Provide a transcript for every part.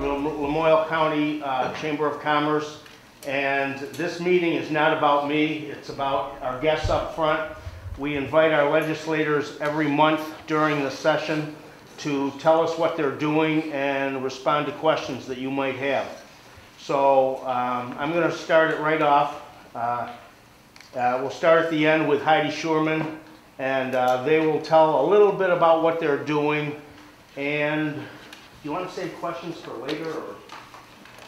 the Lamoille County Chamber of Commerce, and this meeting is not about me, it's about our guests up front. We invite our legislators every month during the session to tell us what they're doing and respond to questions that you might have. So I'm going to start it right off. We'll start at the end with Heidi Scheuermann, and they will tell a little bit about what they're doing. And you want to save questions for later? Or?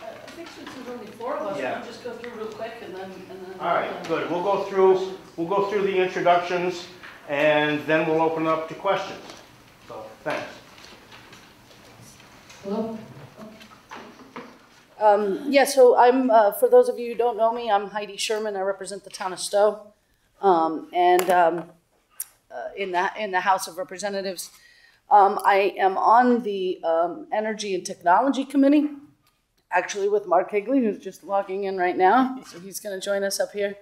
I think since there's only four of us, yeah. We'll just go through real quick and then all right, good. We'll go through the introductions, and then we'll open up to questions. So thanks. Hello. So I'm, for those of you who don't know me, I'm Heidi Scheuermann. I represent the town of Stowe, in the House of Representatives. I am on the Energy and Technology Committee, actually with Mark Higley, who's just walking in right now, so he's going to join us up here.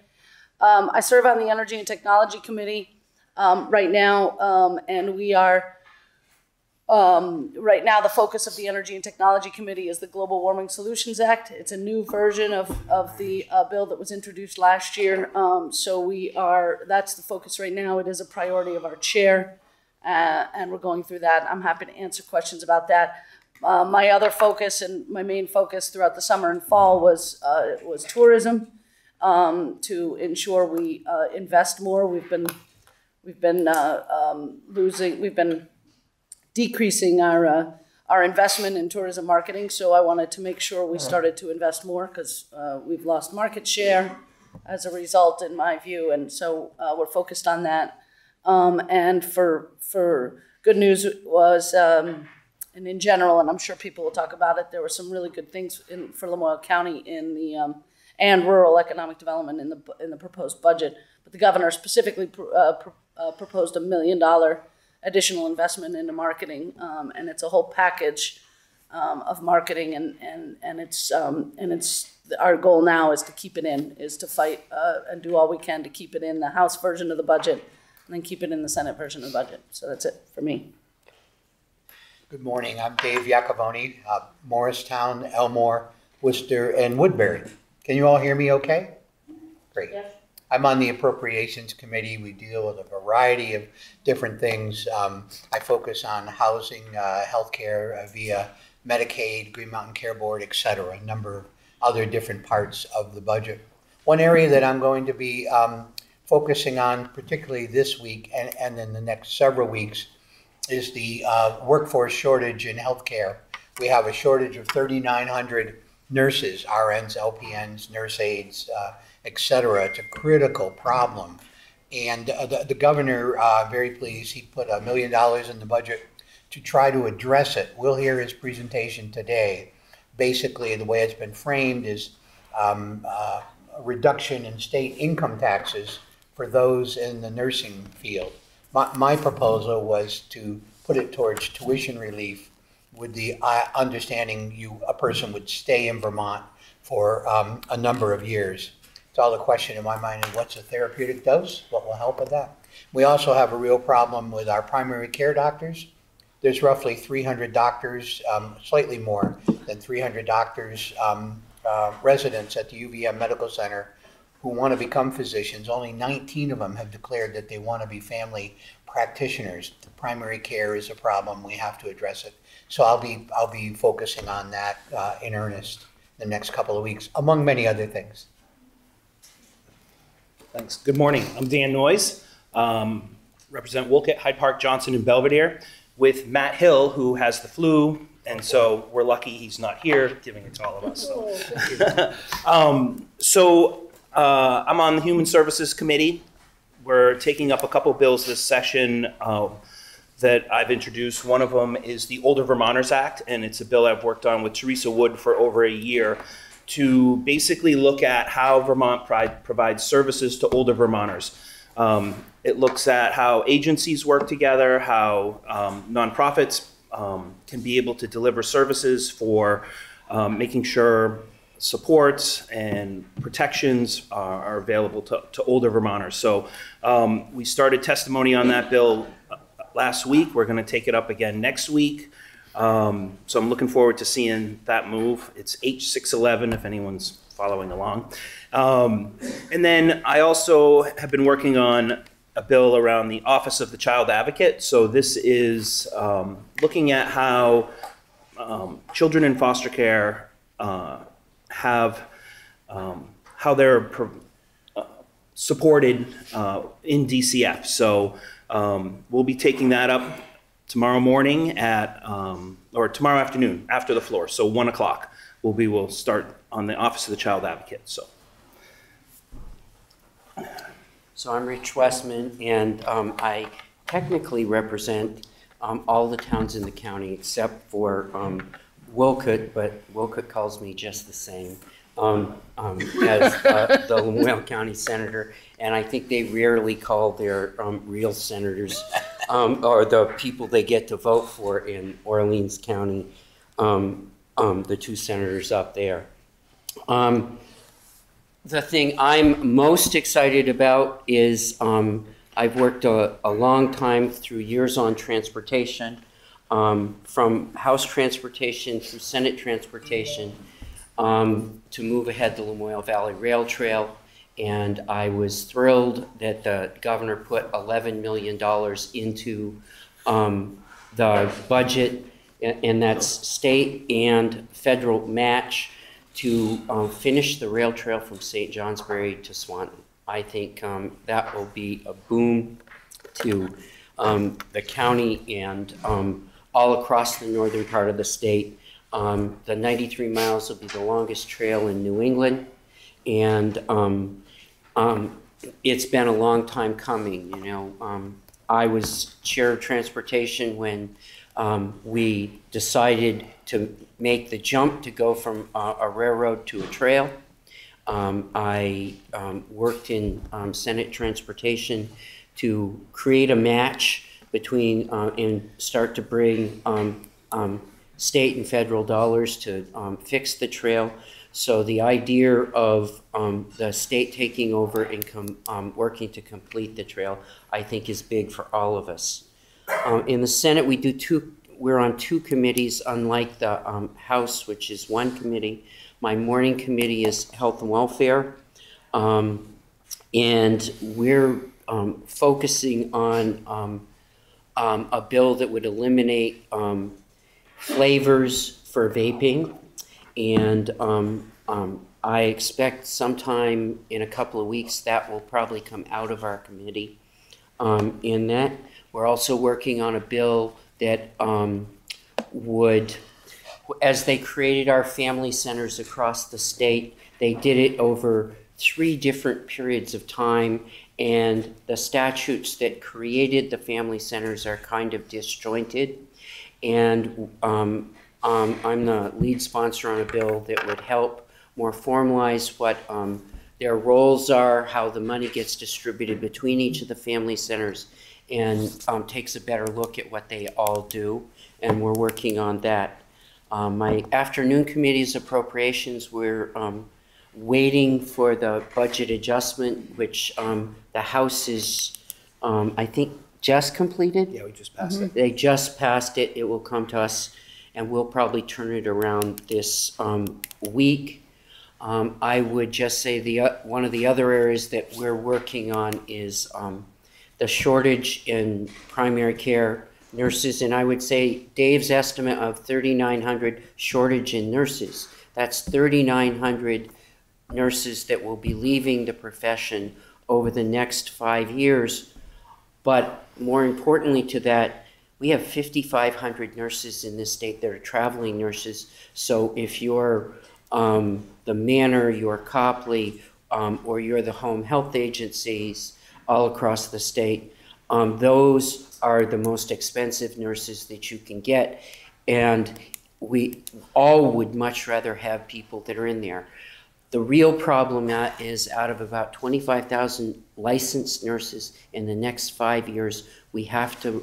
I serve on the Energy and Technology Committee right now, and we are, right now the focus of the Energy and Technology Committee is the Global Warming Solutions Act. It's a new version of the bill that was introduced last year, so that's the focus right now. It is a priority of our chair, and we're going through that. I'm happy to answer questions about that. My other focus and my main focus throughout the summer and fall was tourism. To ensure we invest more, we've been decreasing our investment in tourism marketing. So I wanted to make sure we started to invest more because we've lost market share as a result, in my view. And so we're focused on that. And for good news was, and in general, and I'm sure people will talk about it, there were some really good things for Lamoille County in the and rural economic development in the proposed budget. But the governor specifically proposed $1 million additional investment into marketing, and it's a whole package of marketing, and it's our goal now is to keep it in, is to fight and do all we can to keep it in the House version of the budget, and then keep it in the Senate version of the budget. So that's it for me. Good morning, I'm Dave Yacovone, Morristown, Elmore, Worcester, and Woodbury. Can you all hear me okay? Great. Yes. I'm on the Appropriations Committee. We deal with a variety of different things. I focus on housing, healthcare via Medicaid, Green Mountain Care Board, et cetera, a number of other different parts of the budget. One area that I'm going to be focusing on particularly this week and in the next several weeks is the workforce shortage in healthcare. We have a shortage of 3,900 nurses, RNs, LPNs, nurse aides, et cetera. It's a critical problem. And the governor, very pleased, he put $1 million in the budget to try to address it. We'll hear his presentation today. Basically, the way it's been framed is a reduction in state income taxes for those in the nursing field. My proposal was to put it towards tuition relief with the understanding a person would stay in Vermont for a number of years. So the question in my mind is, what's a therapeutic dose? What will help with that? We also have a real problem with our primary care doctors. There's roughly 300 doctors, slightly more than 300 doctors, residents at the UVM Medical Center who want to become physicians. Only 19 of them have declared that they want to be family practitioners. Primary care is a problem. We have to address it. So I'll be focusing on that in earnest the next couple of weeks, among many other things. Thanks. Good morning. I'm Dan Noyes. Represent Wolcott, Hyde Park, Johnson, and Belvedere with Matt Hill, who has the flu, and so we're lucky he's not here giving it to all of us. So, I'm on the Human Services Committee. We're taking up a couple bills this session that I've introduced. One of them is the Older Vermonters Act, and it's a bill I've worked on with Teresa Wood for over a year to basically look at how Vermont provides services to older Vermonters. It looks at how agencies work together, how nonprofits can be able to deliver services for making sure supports and protections are available to older Vermonters. So we started testimony on that bill last week. We're going to take it up again next week. So I'm looking forward to seeing that move. It's H611 if anyone's following along. And then I also have been working on a bill around the Office of the Child Advocate. So this is looking at how children in foster care how they're supported in DCF. So we'll be taking that up tomorrow morning at, or tomorrow afternoon after the floor. So 1 o'clock we'll start on the Office of the Child Advocate. So I'm Rich Westman, and I technically represent all the towns in the county except for Wolcott, but Wolcott calls me just the same as the Lamoille County Senator, and I think they rarely call their real senators or the people they get to vote for in Orleans County, the two senators up there. The thing I'm most excited about is I've worked a long time through years on transportation, from House transportation through Senate transportation, to move ahead the Lamoille Valley rail trail. And I was thrilled that the governor put $11 million into the budget, and that's state and federal match, to finish the rail trail from St. Johnsbury to Swanton. I think that will be a boom to the county and all across the northern part of the state. The 93 miles will be the longest trail in New England, and it's been a long time coming. You know, I was chair of transportation when we decided to make the jump to go from a railroad to a trail. I worked in Senate transportation to create a match between and start to bring state and federal dollars to fix the trail. So the idea of the state taking over and working to complete the trail, I think, is big for all of us. In the Senate, we do we're on two committees, unlike the House, which is one committee. My morning committee is health and welfare, and we're focusing on a bill that would eliminate flavors for vaping, and I expect sometime in a couple of weeks that will probably come out of our committee. In that, we're also working on a bill that would, as they created our family centers across the state, they did it over 3 different periods of time, and the statutes that created the family centers are kind of disjointed. And I'm the lead sponsor on a bill that would help more formalize what their roles are, how the money gets distributed between each of the family centers, and takes a better look at what they all do, and we're working on that. My afternoon committee is appropriations. We're waiting for the budget adjustment, which the House is, I think, just completed. Yeah, we just passed it. They just passed it. It will come to us, and we'll probably turn it around this week. I would just say one of the other areas that we're working on is the shortage in primary care nurses, and I would say Dave's estimate of 3,900 shortage in nurses. That's 3,900 nurses that will be leaving the profession over the next 5 years. But more importantly to that, we have 5,500 nurses in this state that are traveling nurses. So if you're the Manor, you're Copley, or you're the home health agencies all across the state, those are the most expensive nurses that you can get, and we all would much rather have people that are in there. The real problem is, out of about 25,000 licensed nurses in the next 5 years, we have to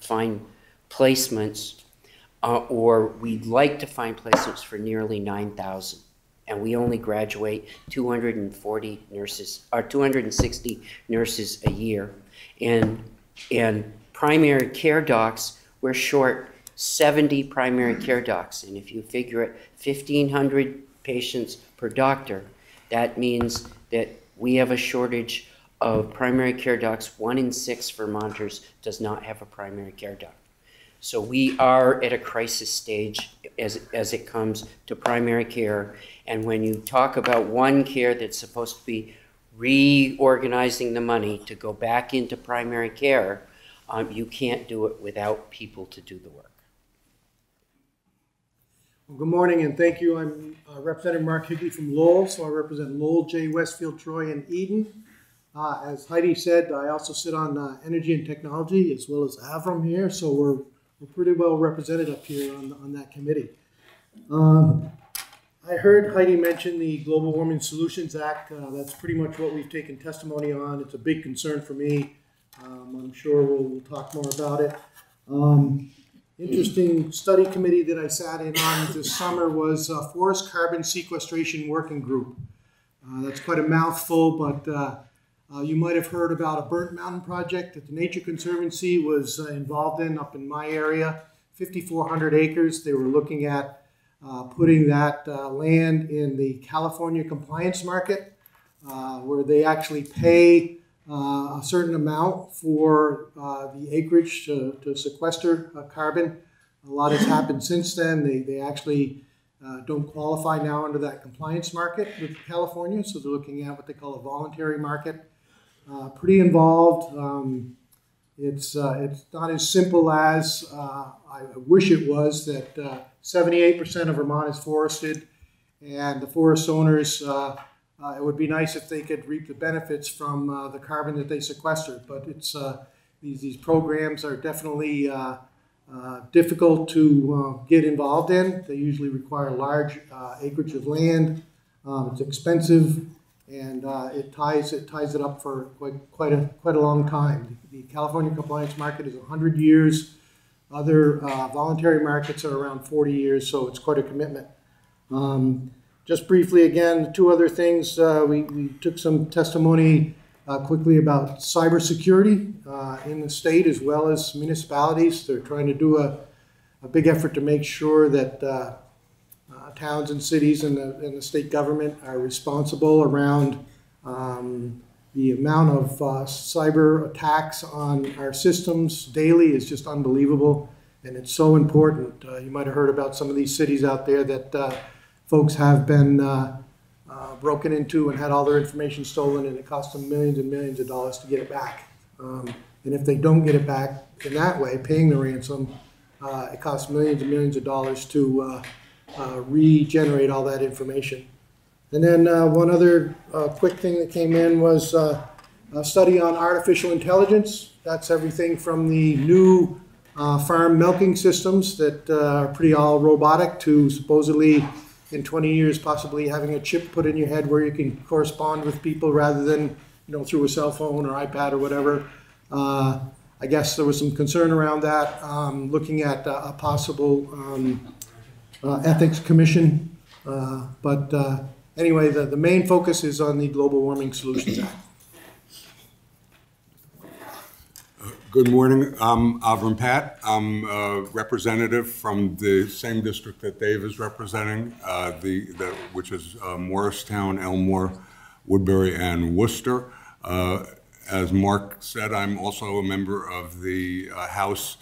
find placements, or we'd like to find placements for nearly 9,000. And we only graduate 240 nurses, or 260 nurses a year. And primary care docs, we're short 70 primary care docs. And if you figure it, 1,500 patients per doctor, that means that we have a shortage of primary care docs. 1 in 6 Vermonters does not have a primary care doc. So we are at a crisis stage as it comes to primary care. And when you talk about OneCare that's supposed to be reorganizing the money to go back into primary care, you can't do it without people to do the work. Well, good morning and thank you. I'm Representative Mark Higley from Lowell. So I represent Lowell, Jay, Westfield, Troy, and Eden. As Heidi said, I also sit on energy and technology as well as Avram here. So we're pretty well represented up here on that committee. I heard Heidi mention the Global Warming Solutions Act. That's pretty much what we've taken testimony on. It's a big concern for me. I'm sure we'll talk more about it. Interesting study committee that I sat in on this summer was Forest Carbon Sequestration Working Group. That's quite a mouthful, but you might have heard about a burnt mountain project that the Nature Conservancy was involved in up in my area, 5,400 acres. They were looking at putting that land in the California compliance market, where they actually pay a certain amount for the acreage to sequester carbon. A lot has happened since then. They actually don't qualify now under that compliance market with California, so they're looking at what they call a voluntary market. Pretty involved. It's not as simple as I wish it was, that 78% of Vermont is forested, and the forest owners, it would be nice if they could reap the benefits from the carbon that they sequestered. But it's these programs are definitely difficult to get involved in. They usually require large acreage of land. It's expensive, and it ties it up for quite a long time. The California compliance market is 100 years. Other voluntary markets are around 40 years, so it's quite a commitment. Just briefly, again, two other things. We took some testimony quickly about cybersecurity in the state as well as municipalities. They're trying to do a big effort to make sure that towns and cities and the state government are responsible around the amount of cyber attacks on our systems daily is just unbelievable, and it's so important. You might have heard about some of these cities out there that folks have been broken into and had all their information stolen, and it cost them millions and millions of dollars to get it back. And if they don't get it back in that way, paying the ransom, it costs millions and millions of dollars to regenerate all that information. And then one other quick thing that came in was a study on artificial intelligence. That's everything from the new farm milking systems that are pretty all robotic to supposedly in 20 years possibly having a chip put in your head where you can correspond with people rather than, through a cell phone or iPad or whatever. I guess there was some concern around that, looking at a possible ethics commission, but. Anyway, the main focus is on the Global Warming Solutions Act. Good morning. I'm Avram Patt. I'm a representative from the same district that Dave is representing, which is Morristown, Elmore, Woodbury, and Worcester. As Mark said, I'm also a member of the House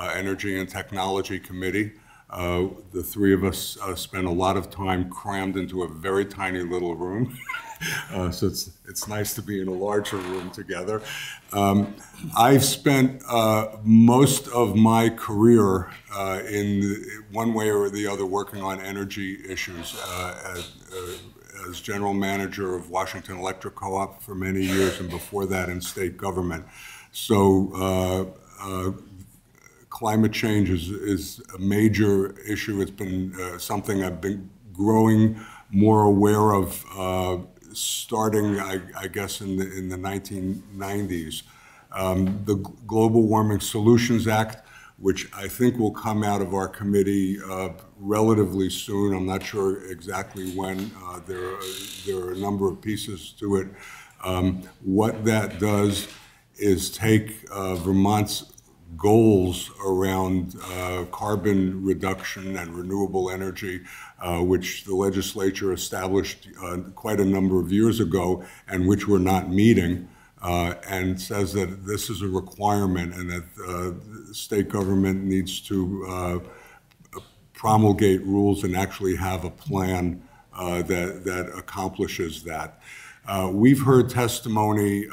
Energy and Technology Committee. The three of us spend a lot of time crammed into a very tiny little room, so it's nice to be in a larger room together. I've spent most of my career in one way or the other working on energy issues as general manager of Washington Electric Co-op for many years, and before that in state government. So. Climate change is a major issue. It's been something I've been growing more aware of starting, I guess, in the 1990s. The Global Warming Solutions Act, which I think will come out of our committee relatively soon. I'm not sure exactly when. There are a number of pieces to it. What that does is take Vermont's goals around carbon reduction and renewable energy, which the legislature established quite a number of years ago and which we're not meeting, and says that this is a requirement and that the state government needs to promulgate rules and actually have a plan that accomplishes that. We've heard testimony,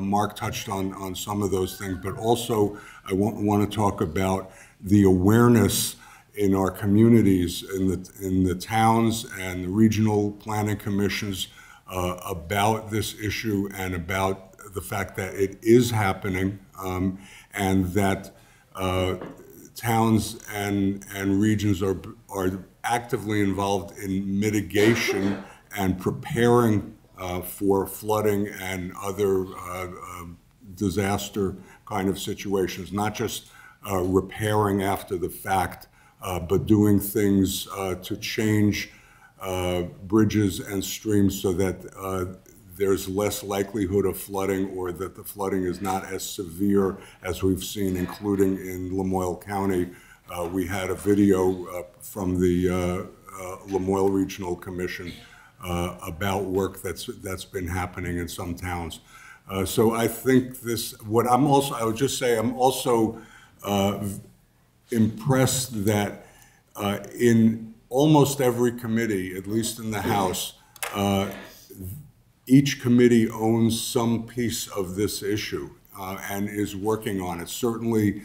Mark touched on some of those things, but also I want to talk about the awareness in our communities, in the towns and the regional planning commissions about this issue and about the fact that it is happening, and that towns and regions are actively involved in mitigation and preparing for flooding and other disaster kind of situations, not just repairing after the fact, but doing things to change bridges and streams so that there's less likelihood of flooding, or that the flooding is not as severe as we've seen, including in Lamoille County. We had a video from the Lamoille Regional Commission about work that's been happening in some towns. So I think this, I would just say I'm also impressed that in almost every committee, at least in the House, each committee owns some piece of this issue and is working on it. Certainly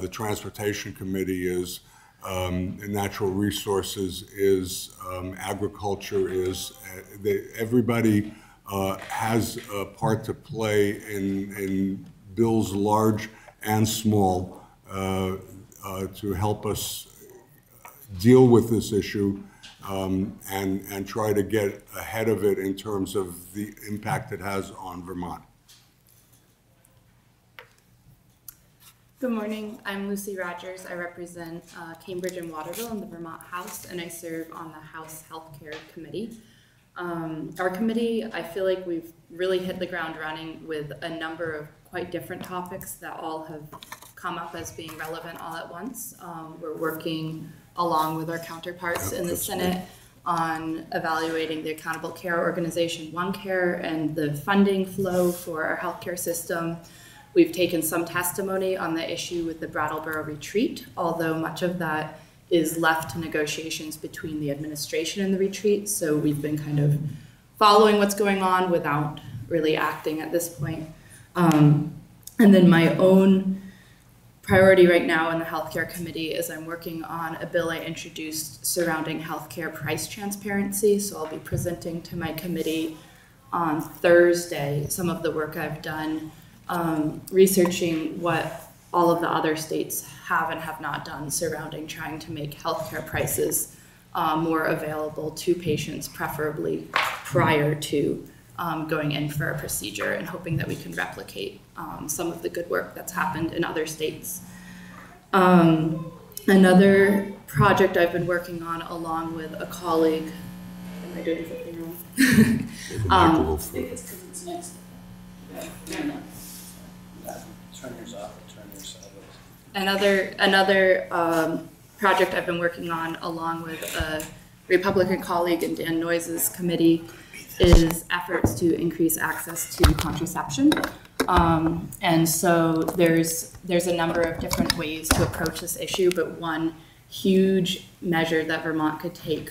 the Transportation Committee is, natural resources is, agriculture is, everybody has a part to play in bills large and small to help us deal with this issue and try to get ahead of it in terms of the impact it has on Vermont. Good morning, I'm Lucy Rogers. I represent Cambridge and Waterville in the Vermont House, and I serve on the House Healthcare Committee. Our committee, I feel like we've really hit the ground running with a number of quite different topics that all have come up as being relevant all at once. We're working along with our counterparts in the Senate on evaluating the Accountable Care Organization, OneCare, and the funding flow for our healthcare system. We've taken some testimony on the issue with the Brattleboro retreat, although much of that is left to negotiations between the administration and the retreat. So we've been kind of following what's going on without really acting at this point. And then my own priority right now in the healthcare committee is I'm working on a bill I introduced surrounding healthcare price transparency. So I'll be presenting to my committee on Thursday some of the work I've done researching what all of the other states have and have not done surrounding trying to make healthcare prices more available to patients, preferably prior to going in for a procedure, and hoping that we can replicate some of the good work that's happened in other states. Another project I've been working on along with a colleague, am I doing something wrong? Another project I've been working on along with a Republican colleague in Dan Noyes' committee is efforts to increase access to contraception. And so there's a number of different ways to approach this issue, but one huge measure that Vermont could take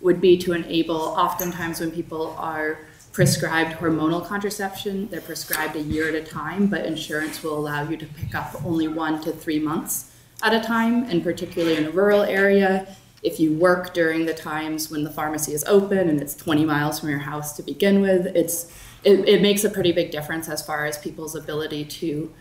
would be to enable, oftentimes when people are prescribed hormonal contraception, they're prescribed a year at a time, but insurance will allow you to pick up only 1 to 3 months at a time, and particularly in a rural area, if you work during the times when the pharmacy is open and it's 20 miles from your house to begin with, it makes a pretty big difference as far as people's ability to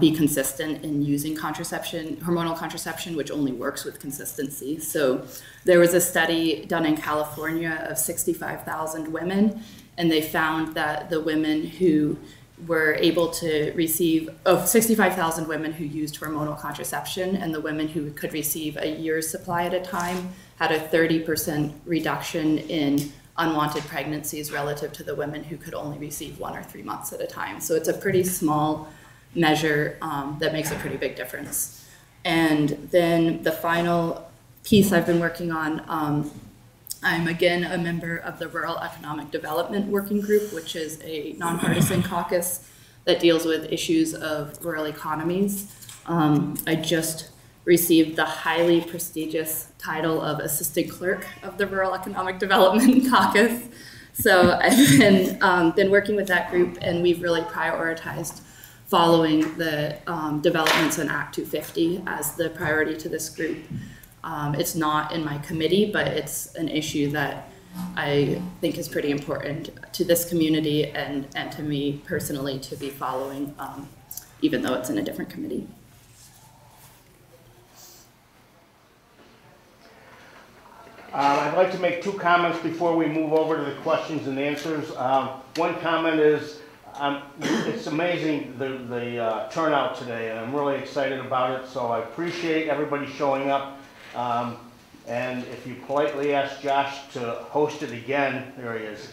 be consistent in using contraception, hormonal contraception, which only works with consistency. So there was a study done in California of 65,000 women, and they found that the women who were able to receive, of 65,000 women who used hormonal contraception, and the women who could receive a year's supply at a time had a 30% reduction in unwanted pregnancies relative to the women who could only receive 1 or 3 months at a time. So it's a pretty small measure that makes a pretty big difference. And then the final piece I've been working on, I'm again a member of the Rural Economic Development Working Group, which is a nonpartisan caucus that deals with issues of rural economies. I just received the highly prestigious title of Assistant Clerk of the Rural Economic Development Caucus. So I've been working with that group, and we've really prioritized following the developments in Act 250 as the priority to this group. It's not in my committee, but it's an issue that I think is pretty important to this community and to me personally to be following, even though it's in a different committee. I'd like to make two comments before we move over to the questions and answers. One comment is, it's amazing the turnout today, and I'm really excited about it, so I appreciate everybody showing up. And if you politely ask Josh to host it again, there he is,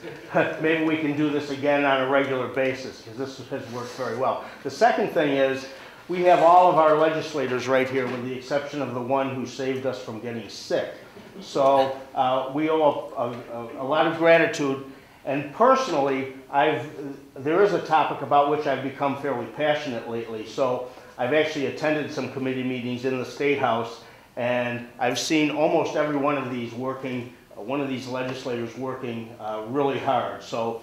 maybe we can do this again on a regular basis, because this has worked very well. The second thing is, we have all of our legislators right here, with the exception of the one who saved us from getting sick. So we owe a lot of gratitude. And personally, there is a topic about which I've become fairly passionate lately. So I've actually attended some committee meetings in the State House, and I've seen almost every one of these working, one of these legislators working really hard. So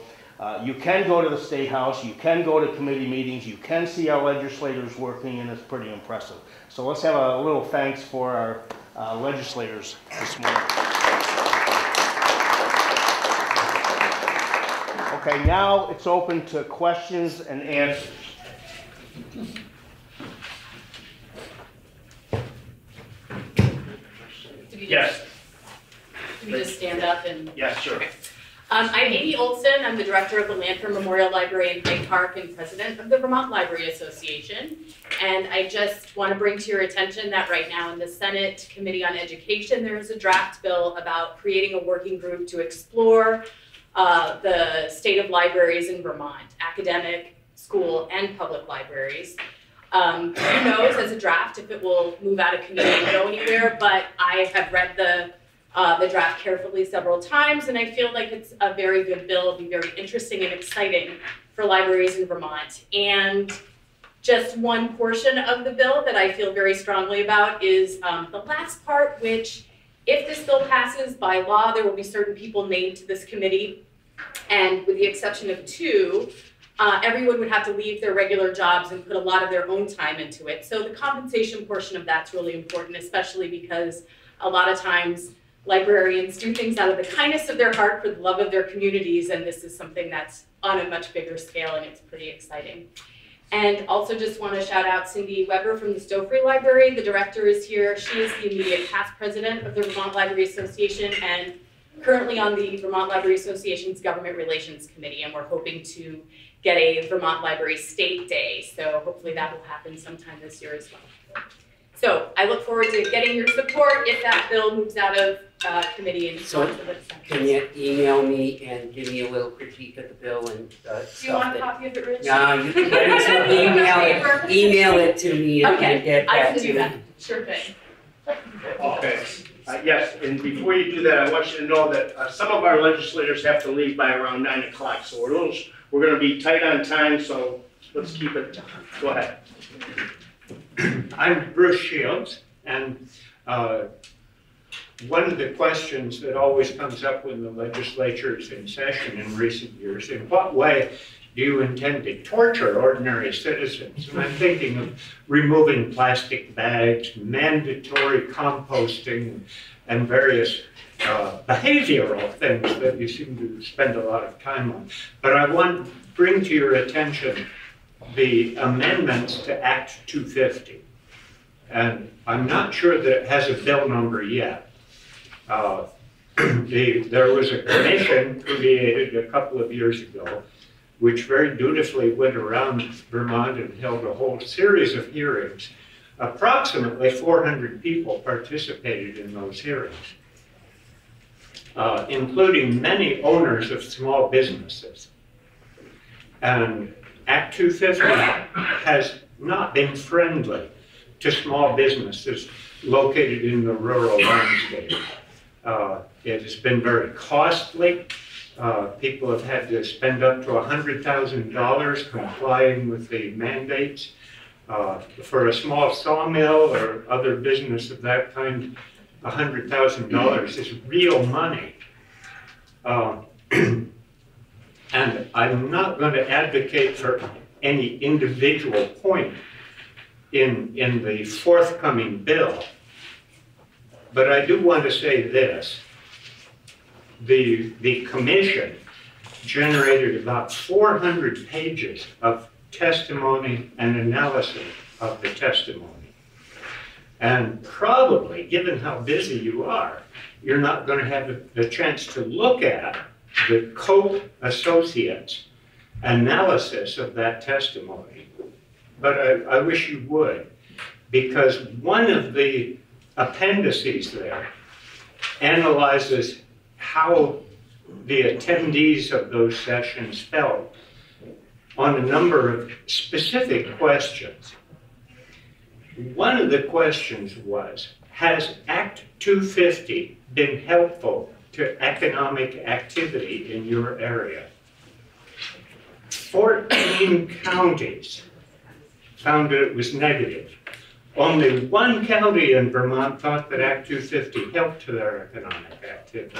you can go to the State House, you can go to committee meetings, you can see our legislators working, and it's pretty impressive. So let's have a little thanks for our legislators this morning. Okay, now it's open to questions and answers. Yes. Can we just stand up and? Yes, sure. Okay. I'm Amy Olson. I'm the director of the Lanford Memorial Library in Hyde Park and president of the Vermont Library Association. And I just want to bring to your attention that right now in the Senate Committee on Education, there is a draft bill about creating a working group to explore the state of libraries in Vermont, academic, school, and public libraries. Who knows as a draft if it will move out of committee and go anywhere, but I have read the draft carefully several times, and I feel like it's a very good bill. It'll be very interesting and exciting for libraries in Vermont. And just one portion of the bill that I feel very strongly about is the last part, which if this bill passes by law, there will be certain people named to this committee, and with the exception of two, everyone would have to leave their regular jobs and put a lot of their own time into it. So the compensation portion of that's really important, especially because a lot of times librarians do things out of the kindness of their heart for the love of their communities, and this is something that's on a much bigger scale, and it's pretty exciting. And also just want to shout out Cindy Weber from the Stowe Library. The director is here. She is the immediate past president of the Vermont Library Association and currently on the Vermont Library Association's Government Relations Committee, and we're hoping to get a Vermont Library State Day. So hopefully that will happen sometime this year as well. So I look forward to getting your support if that bill moves out of committee. And so can you email me and give me a little critique of the bill and stuff? Do you want a copy of it, Rich? No, you can email it to me. Okay, and get I can do that. Sure thing. Okay. Yes, and before you do that, I want you to know that some of our legislators have to leave by around 9 o'clock, so we're going to be tight on time, so let's keep it. Go ahead. I'm Bruce Shields, and one of the questions that always comes up when the legislature is in session in recent years, in what way do you intend to torture ordinary citizens? And I'm thinking of removing plastic bags, mandatory composting, and various behavioral things that you seem to spend a lot of time on. But I want to bring to your attention the amendments to Act 250. And I'm not sure that it has a bill number yet. There was a commission created a couple of years ago, which very dutifully went around Vermont and held a whole series of hearings. Approximately 400 people participated in those hearings, including many owners of small businesses. And Act 250 has not been friendly to small businesses located in the rural landscape. It has been very costly. People have had to spend up to $100,000 complying with the mandates. For a small sawmill or other business of that kind, $100,000 is real money. And I'm not going to advocate for any individual point in the forthcoming bill, but I do want to say this. The commission generated about 400 pages of testimony and analysis of the testimony. And probably, given how busy you are, you're not going to have the chance to look at the co-associates' analysis of that testimony. But I wish you would, because one of the appendices there analyzes how the attendees of those sessions felt on a number of specific questions. One of the questions was, has Act 250 been helpful to economic activity in your area? 14 counties found that it was negative. Only one county in Vermont thought that Act 250 helped to their economic activity.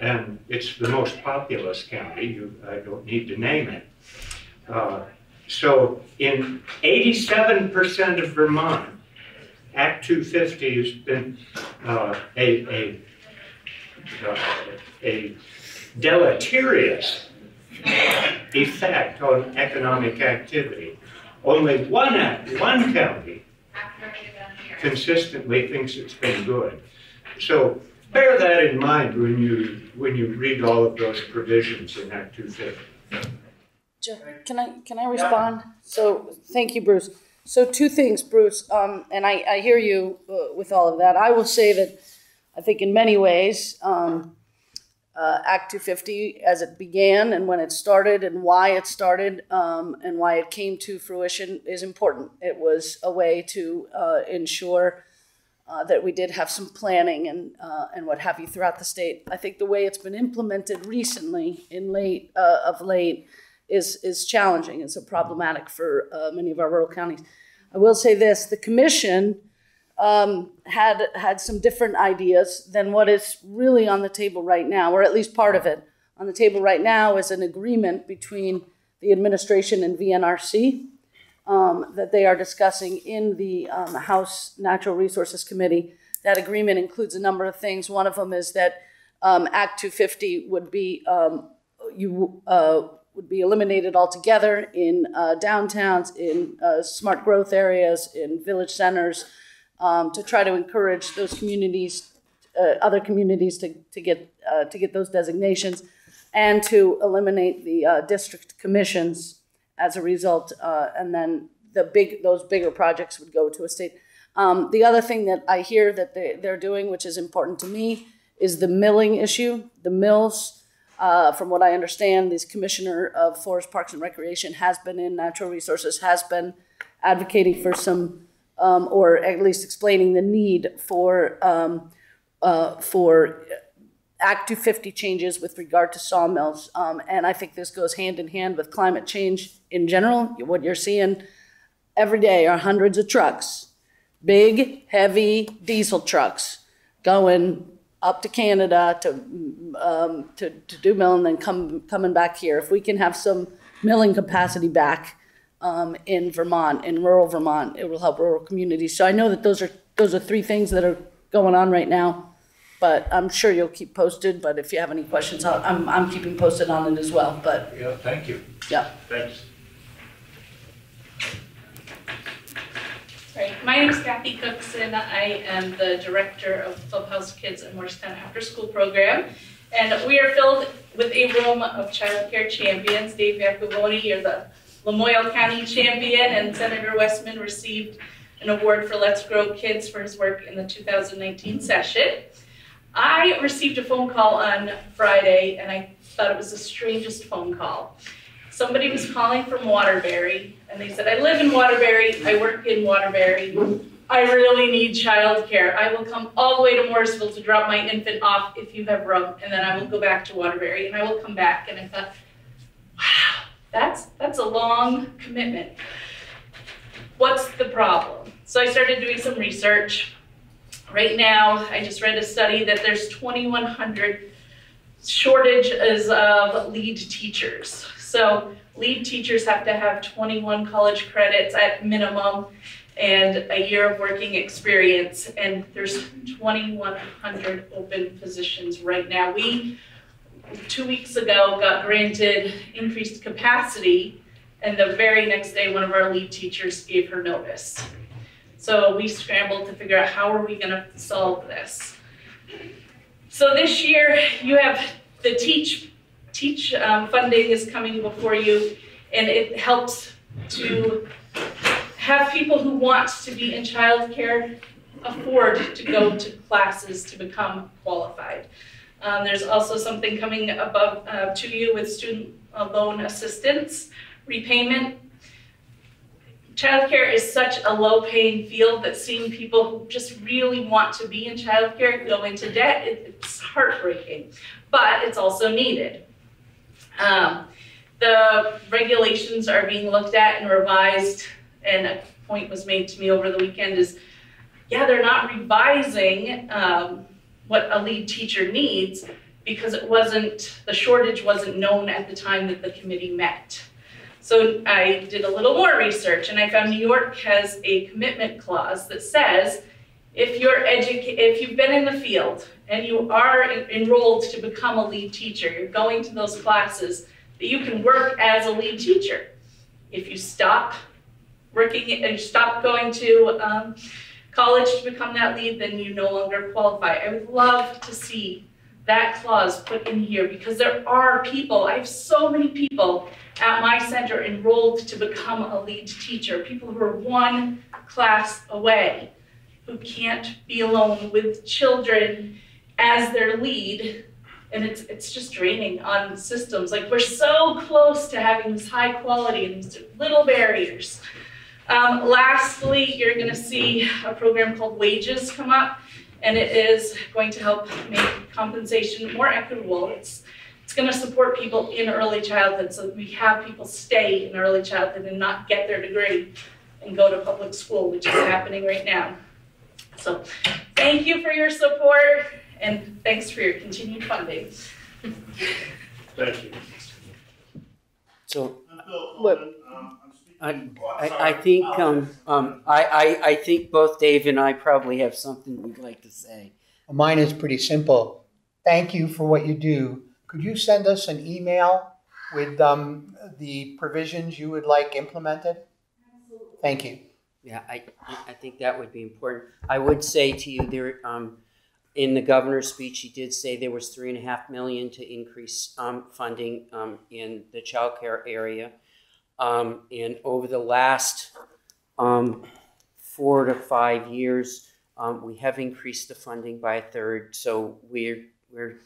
And it's the most populous county. I don't need to name it. So in 87% of Vermont, Act 250 has been a deleterious effect on economic activity. Only one county consistently thinks it's been good. So bear that in mind when you read all of those provisions in Act 250. Can I respond? Yeah. So thank you, Bruce. So two things, Bruce, and I hear you with all of that. I will say that I think in many ways, Act 250, as it began and when it started and why it started and why it came to fruition, is important. It was a way to ensure that we did have some planning and what have you throughout the state. I think the way it's been implemented recently, of late. Is challenging and so problematic for many of our rural counties. I will say this, the commission had some different ideas than what is really on the table right now, or at least part of it. On the table right now is an agreement between the administration and VNRC that they are discussing in the House Natural Resources Committee. That agreement includes a number of things. One of them is that Act 250 would be eliminated altogether in downtowns, in smart growth areas, in village centers, to try to encourage those communities, other communities to get those designations, and to eliminate the district commissions as a result. And then those bigger projects would go to a state. The other thing that I hear that they're doing, which is important to me, is the milling issue, the mills. From what I understand, this commissioner of Forest, Parks, and Recreation has been in Natural Resources, has been advocating for some, or at least explaining the need for Act 250 changes with regard to sawmills. And I think this goes hand in hand with climate change in general. What you're seeing every day are hundreds of trucks, big, heavy diesel trucks going up to Canada to do mill and then coming back here. If we can have some milling capacity back in Vermont, in rural Vermont, it will help rural communities. So I know that those are three things that are going on right now, but I'm sure you'll keep posted. But if you have any questions, I'm keeping posted on it as well. But yeah, thank you. Yeah. Thanks. Right. My name is Kathy Cookson. I am the director of Clubhouse Kids and Morristown After School Program. And we are filled with a room of child care champions. Dave Yacovone, you're the Lamoille County champion, and Senator Westman received an award for Let's Grow Kids for his work in the 2019 session. I received a phone call on Friday, and I thought it was the strangest phone call. somebody was calling from Waterbury, and they said, I live in Waterbury, I work in Waterbury, I really need childcare. I will come all the way to Morrisville to drop my infant off if you have room, and then I will go back to Waterbury, and I will come back. And I thought, wow, that's a long commitment. What's the problem? So I started doing some research. Right now, I just read a study that there's 2,100 shortages of lead teachers. So lead teachers have to have 21 college credits at minimum and a year of working experience, and there's 2,100 open positions right now. We, 2 weeks ago, got granted increased capacity, and the very next day, one of our lead teachers gave her notice. So we scrambled to figure out how are we gonna solve this. So this year, you have the teach funding is coming before you, and it helps to have people who want to be in childcare afford to go to classes to become qualified. There's also something coming above to you with student loan assistance, repayment. Childcare is such a low-paying field that seeing people who just really want to be in childcare go into debt, it's heartbreaking, but it's also needed. The regulations are being looked at and revised, and a point was made to me over the weekend is, yeah, they're not revising what a lead teacher needs because it wasn't, the shortage wasn't known at the time that the committee met. So I did a little more research, and I found New York has a commitment clause that says, if you've been in the field and you are enrolled to become a lead teacher, you're going to those classes, that you can work as a lead teacher. If you stop working and stop going to college to become that lead, then you no longer qualify. I would love to see that clause put in here because there are people, I have so many people at my center enrolled to become a lead teacher, people who are one class away, who can't be alone with children as their lead, and it's just draining on systems. Like, we're so close to having this high quality and these little barriers. Lastly, you're going to see a program called Wages come up, and it is going to help make compensation more equitable. It's going to support people in early childhood, so that we have people stay in early childhood and not get their degree and go to public school, which is happening right now. So thank you for your support, and thanks for your continued funding. Thank you. So, I think both Dave and I probably have something we'd like to say. Mine is pretty simple. Thank you for what you do. Could you send us an email with the provisions you would like implemented? Absolutely. Thank you. Yeah, I think that would be important. I would say to you there, in the governor's speech, he did say there was $3.5 million to increase funding in the child care area. And over the last 4 to 5 years, we have increased the funding by 1/3. So we're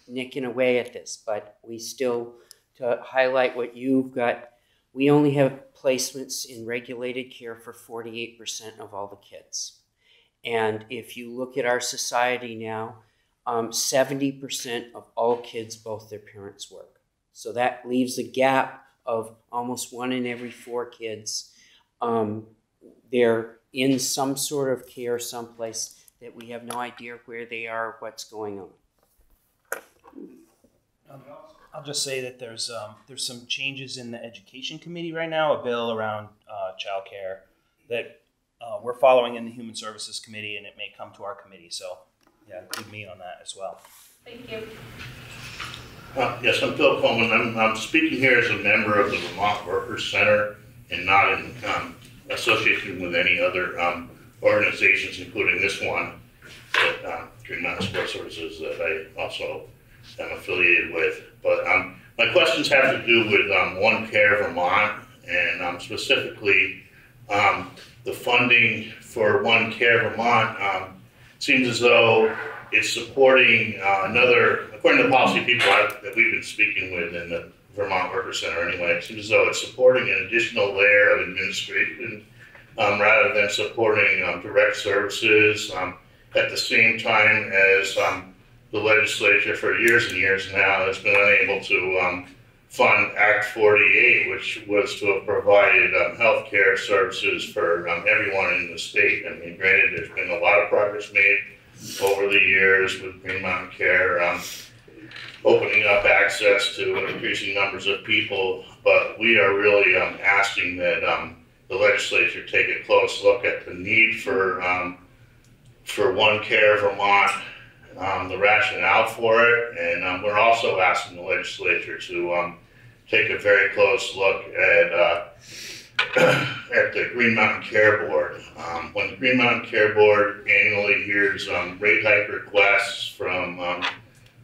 nicking away at this, but we still, to highlight what you've got, we only have placements in regulated care for 48% of all the kids. And if you look at our society now, 70% of all kids, both their parents work. So that leaves a gap of almost 1 in every 4 kids. They're in some sort of care someplace that we have no idea where they are, what's going on. I'll just say that there's some changes in the education committee right now, a bill around child care that we're following in the Human Services Committee, and it may come to our committee. So yeah, include me on that as well. Thank you. Yes, I'm Phil Coleman. I'm speaking here as a member of the Vermont Workers Center and not in association with any other organizations, including this one, that, Green Mountain Support Services, that I also am affiliated with. But my questions have to do with OneCare Vermont, and specifically the funding for OneCare Vermont seems as though it's supporting another, according to the policy people that we've been speaking with in the Vermont Workers Center anyway. It seems as though it's supporting an additional layer of administration rather than supporting direct services at the same time as the legislature for years and years now has been unable to fund Act 48, which was to have provided health care services for everyone in the state. I mean, granted, there's been a lot of progress made over the years with Green Mountain Care, opening up access to increasing numbers of people, but we are really asking that the legislature take a close look at the need for OneCare Vermont, the rationale for it, and we're also asking the legislature to take a very close look at the Green Mountain Care Board. When the Green Mountain Care Board annually hears rate hike requests from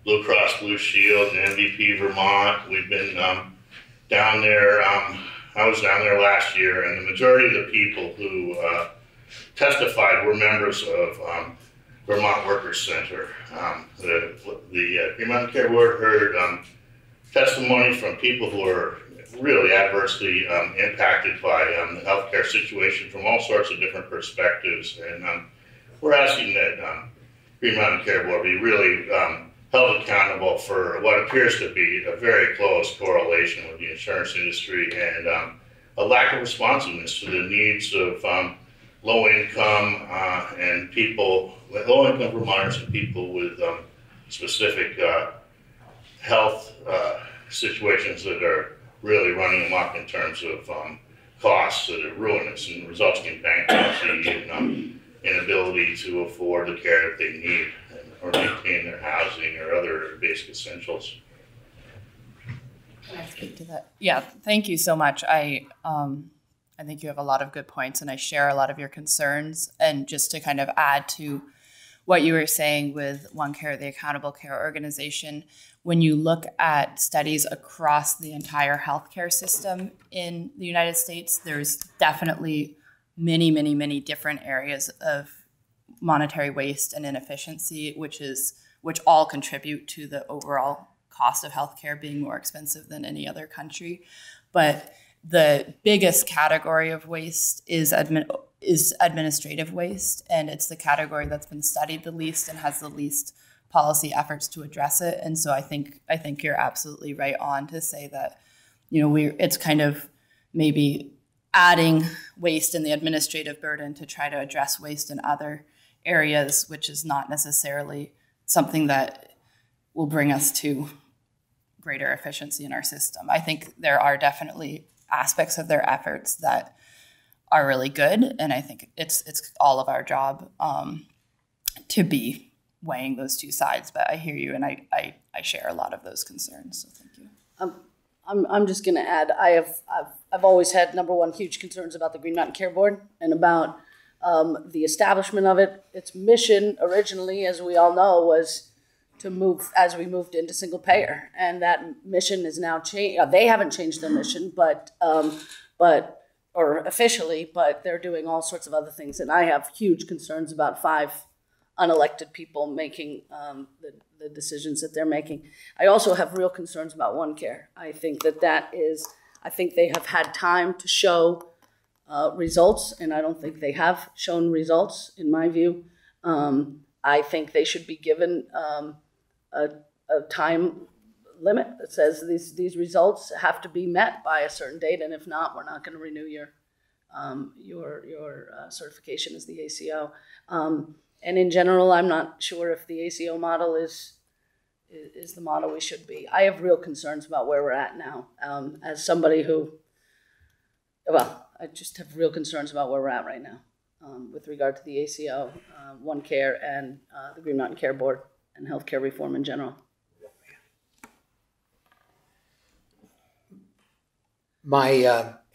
Blue Cross Blue Shield and MVP Vermont, we've been down there. I was down there last year, and the majority of the people who testified were members of Vermont Workers Center. The Green Mountain Care Board heard testimony from people who are really adversely impacted by the healthcare situation from all sorts of different perspectives, and we're asking that Green Mountain Care Board be really held accountable for what appears to be a very close correlation with the insurance industry and a lack of responsiveness to the needs of low-income and people, low-income Vermonters and people with specific health situations that are really running amok in terms of costs that are ruinous and resulting in bankruptcy and inability to afford the care that they need or maintain their housing or other basic essentials. Can I speak to that? Yeah, thank you so much. I think you have a lot of good points, and I share a lot of your concerns. And just to kind of add to what you were saying with OneCare, the Accountable Care Organization, when you look at studies across the entire healthcare system in the United States, there's definitely many, many, many different areas of monetary waste and inefficiency, which all contribute to the overall cost of healthcare being more expensive than any other country. But the biggest category of waste is administrative waste, and it's the category that's been studied the least and has the least policy efforts to address it. And so I think you're absolutely right on to say that, you know, it's kind of maybe adding waste and the administrative burden to try to address waste in other areas, which is not necessarily something that will bring us to greater efficiency in our system. I think there are definitely aspects of their efforts that are really good, and I think it's all of our job to be weighing those two sides. But I hear you, and I share a lot of those concerns. So thank you. I'm just going to add. I've always had, number one, huge concerns about the Green Mountain Care Board and about the establishment of it. Its mission originally, as we all know, was to move, as we moved into single payer, and that mission is now changed. They haven't changed their mission, or officially, but they're doing all sorts of other things. And I have huge concerns about 5 unelected people making the decisions that they're making. I also have real concerns about OneCare. I think I think they have had time to show results, and I don't think they have shown results, in my view. I think they should be given a time limit that says these results have to be met by a certain date, and if not, we're not going to renew your certification as the ACO. And in general, I'm not sure if the ACO model is the model we should be. I have real concerns about where we're at now. As somebody who, well, I just have real concerns about where we're at right now with regard to the ACO, OneCare, and the Green Mountain Care Board, and healthcare reform in general. My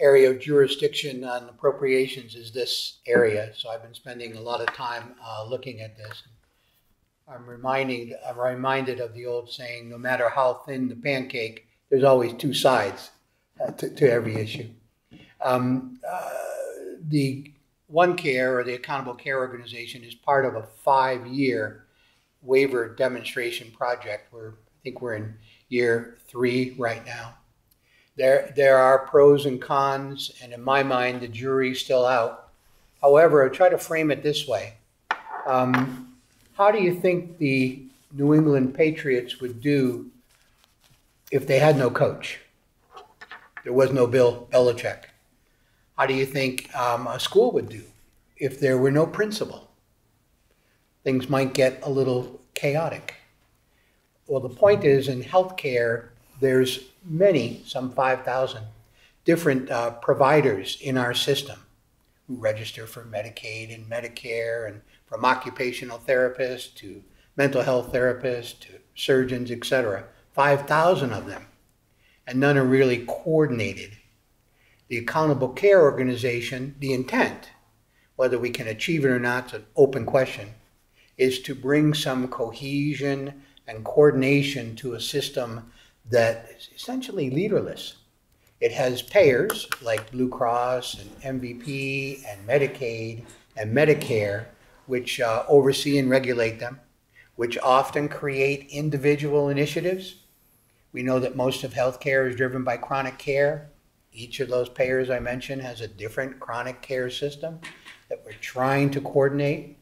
area of jurisdiction on appropriations is this area, so I've been spending a lot of time looking at this. I'm reminded of the old saying, no matter how thin the pancake, there's always two sides to every issue. The OneCare, or the Accountable Care Organization, is part of a 5-year waiver demonstration project. I think we're in year 3 right now. There are pros and cons, and in my mind, the jury's still out. However, I try to frame it this way. How do you think the New England Patriots would do if they had no coach? There was no Bill Belichick. How do you think a school would do if there were no principal? Things might get a little chaotic. Well, the point is, in healthcare, there's many, some 5,000, different providers in our system who register for Medicaid and Medicare, and from occupational therapists to mental health therapists to surgeons, et cetera, 5,000 of them, and none are really coordinated. The Accountable Care Organization, the intent, whether we can achieve it or not, it's an open question, is to bring some cohesion and coordination to a system that is essentially leaderless. It has payers like Blue Cross and MVP and Medicaid and Medicare, which oversee and regulate them, which often create individual initiatives. We know that most of healthcare is driven by chronic care. Each of those payers I mentioned has a different chronic care system that we're trying to coordinate.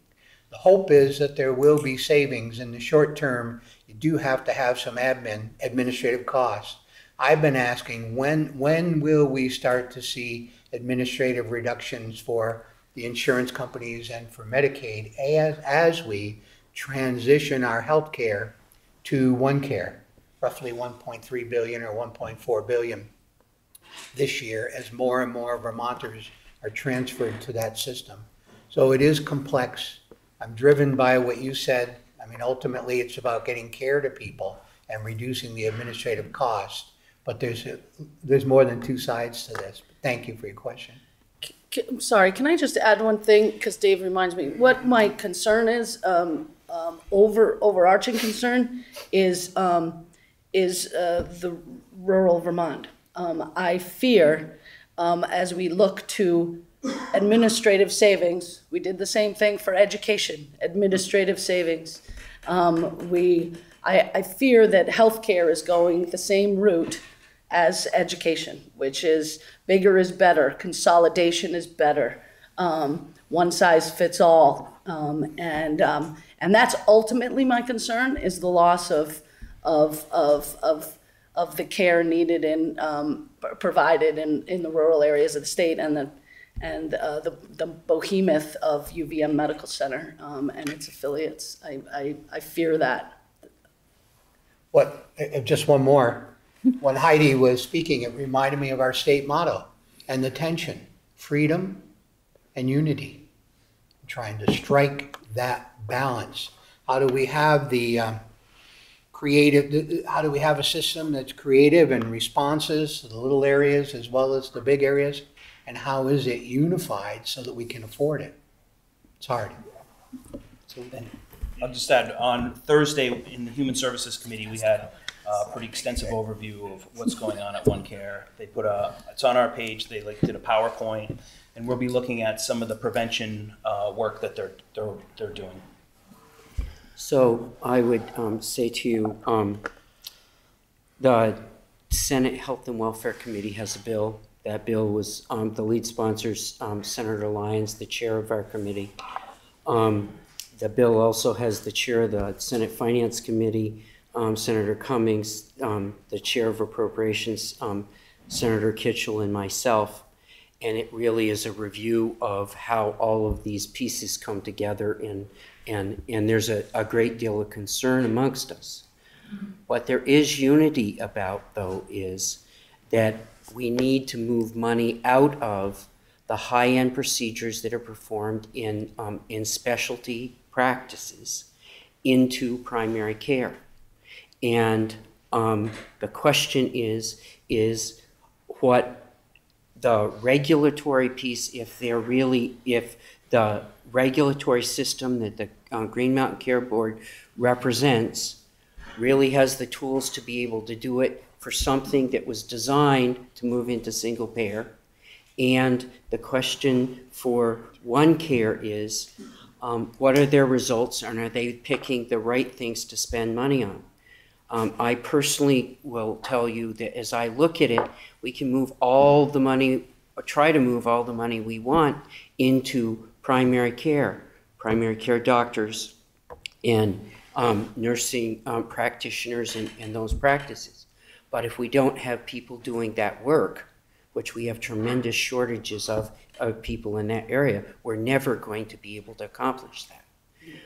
The hope is that there will be savings in the short term. You do have to have some administrative costs. I've been asking, when will we start to see administrative reductions for the insurance companies and for Medicaid as we transition our healthcare to OneCare, roughly 1.3 billion or 1.4 billion this year as more and more Vermonters are transferred to that system. So it is complex. I'm driven by what you said. I mean, ultimately, it's about getting care to people and reducing the administrative cost. But there's more than two sides to this. But thank you for your question. I'm sorry, can I just add one thing? Because Dave reminds me, what my concern is, overarching concern, is the rural Vermont. I fear, as we look to administrative savings, we did the same thing for education, administrative savings. I fear that healthcare is going the same route as education, which is bigger is better, consolidation is better, one size fits all, and that's ultimately my concern, is the loss of the care needed and provided in the rural areas of the state, and the behemoth of UVM Medical Center and its affiliates. I fear that. What, just one more. When Heidi was speaking, it reminded me of our state motto and the tension, freedom and unity. I'm trying to strike that balance. How do we have the how do we have a system that's creative and responses to the little areas as well as the big areas? And how is it unified so that we can afford it? It's hard. So then, I'll just add, on Thursday in the Human Services Committee, we had a pretty extensive overview of what's going on at OneCare. They put it's on our page, they did a PowerPoint, and we'll be looking at some of the prevention work that they're doing. So I would say to you, the Senate Health and Welfare Committee has a bill. That bill was the lead sponsors, Senator Lyons, the chair of our committee. The bill also has the chair of the Senate Finance Committee, Senator Cummings, the chair of Appropriations, Senator Kitchell, and myself. And it really is a review of how all of these pieces come together, and there's a great deal of concern amongst us. What there is unity about, though, is that we need to move money out of the high-end procedures that are performed in specialty practices into primary care. And the question is what the regulatory piece, if the regulatory system that the Green Mountain Care Board represents really has the tools to be able to do it for something that was designed to move into single payer. And the question for OneCare is, what are their results, and are they picking the right things to spend money on? I personally will tell you that as I look at it, we can move all the money, or try to move all the money we want into primary care doctors and nursing practitioners and those practices. But if we don't have people doing that work, which we have tremendous shortages of people in that area, we're never going to be able to accomplish that.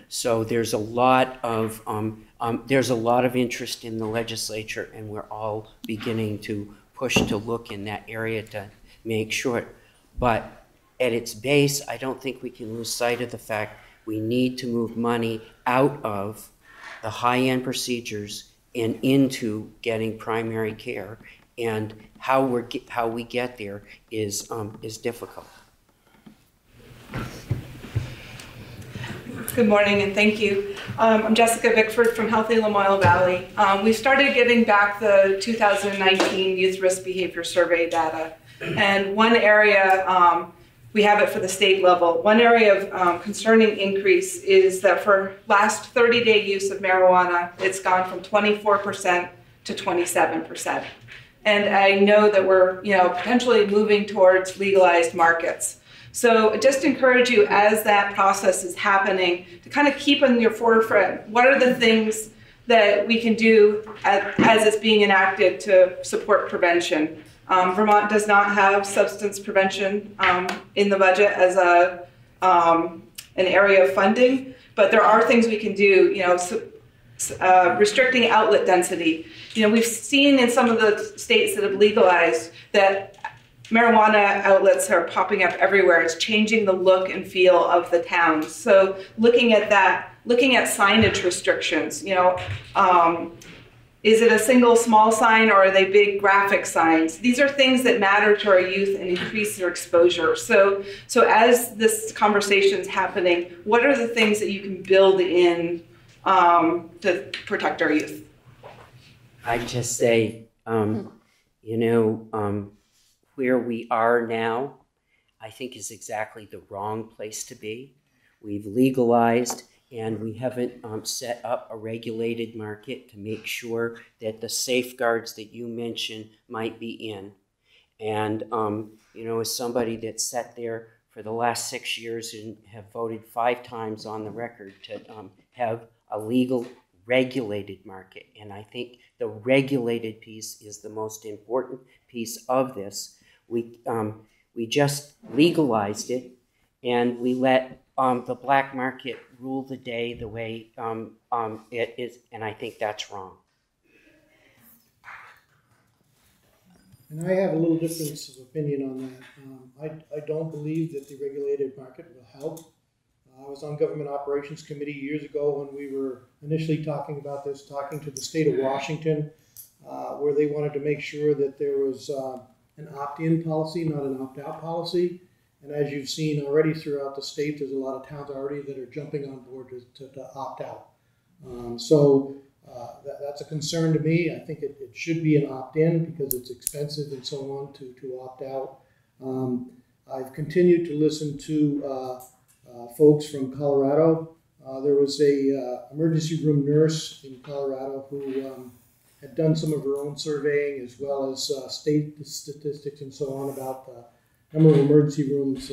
So there's a lot of interest in the legislature, and we're all beginning to push to look in that area to make sure. But at its base, I don't think we can lose sight of the fact we need to move money out of the high-end procedures and into getting primary care. And how we're how we get there is difficult. Good morning, and thank you. I'm Jessica Bickford from Healthy Lamoille Valley. We started getting back the 2019 Youth Risk Behavior Survey data. And one area, we have it for the state level, one area of concerning increase is that for last 30-day use of marijuana, it's gone from 24% to 27%. And I know that we're potentially moving towards legalized markets. So I just encourage you, as that process is happening, to kind of keep in your forefront, what are the things that we can do as it's being enacted to support prevention? Vermont does not have substance prevention in the budget as a, an area of funding, but there are things we can do, restricting outlet density. We've seen in some of the states that have legalized that marijuana outlets are popping up everywhere. It's changing the look and feel of the towns. So looking at that, looking at signage restrictions, is it a single small sign, or are they big graphic signs? These are things that matter to our youth and increase their exposure. So as this conversation's happening, what are the things that you can build in to protect our youth? I'd just say, where we are now, I think, is exactly the wrong place to be. We've legalized, and we haven't set up a regulated market to make sure that the safeguards that you mentioned might be in. And, as somebody that sat there for the last 6 years and have voted 5 times on the record to have a legal regulated market, and I think the regulated piece is the most important piece of this. We just legalized it, and we let the black market rule the day the way it is, and I think that's wrong. And I have a little difference of opinion on that. I don't believe that the regulated market will help. I was on Government Operations Committee years ago when we were initially talking about this, talking to the state of Washington, where they wanted to make sure that there was an opt-in policy, not an opt-out policy. And as you've seen already throughout the state, there's a lot of towns already that are jumping on board to opt out. So that's a concern to me. I think it should be an opt-in because it's expensive and so on to opt out. I've continued to listen to folks from Colorado. There was a emergency room nurse in Colorado who had done some of her own surveying, as well as state statistics and so on about the number of emergency rooms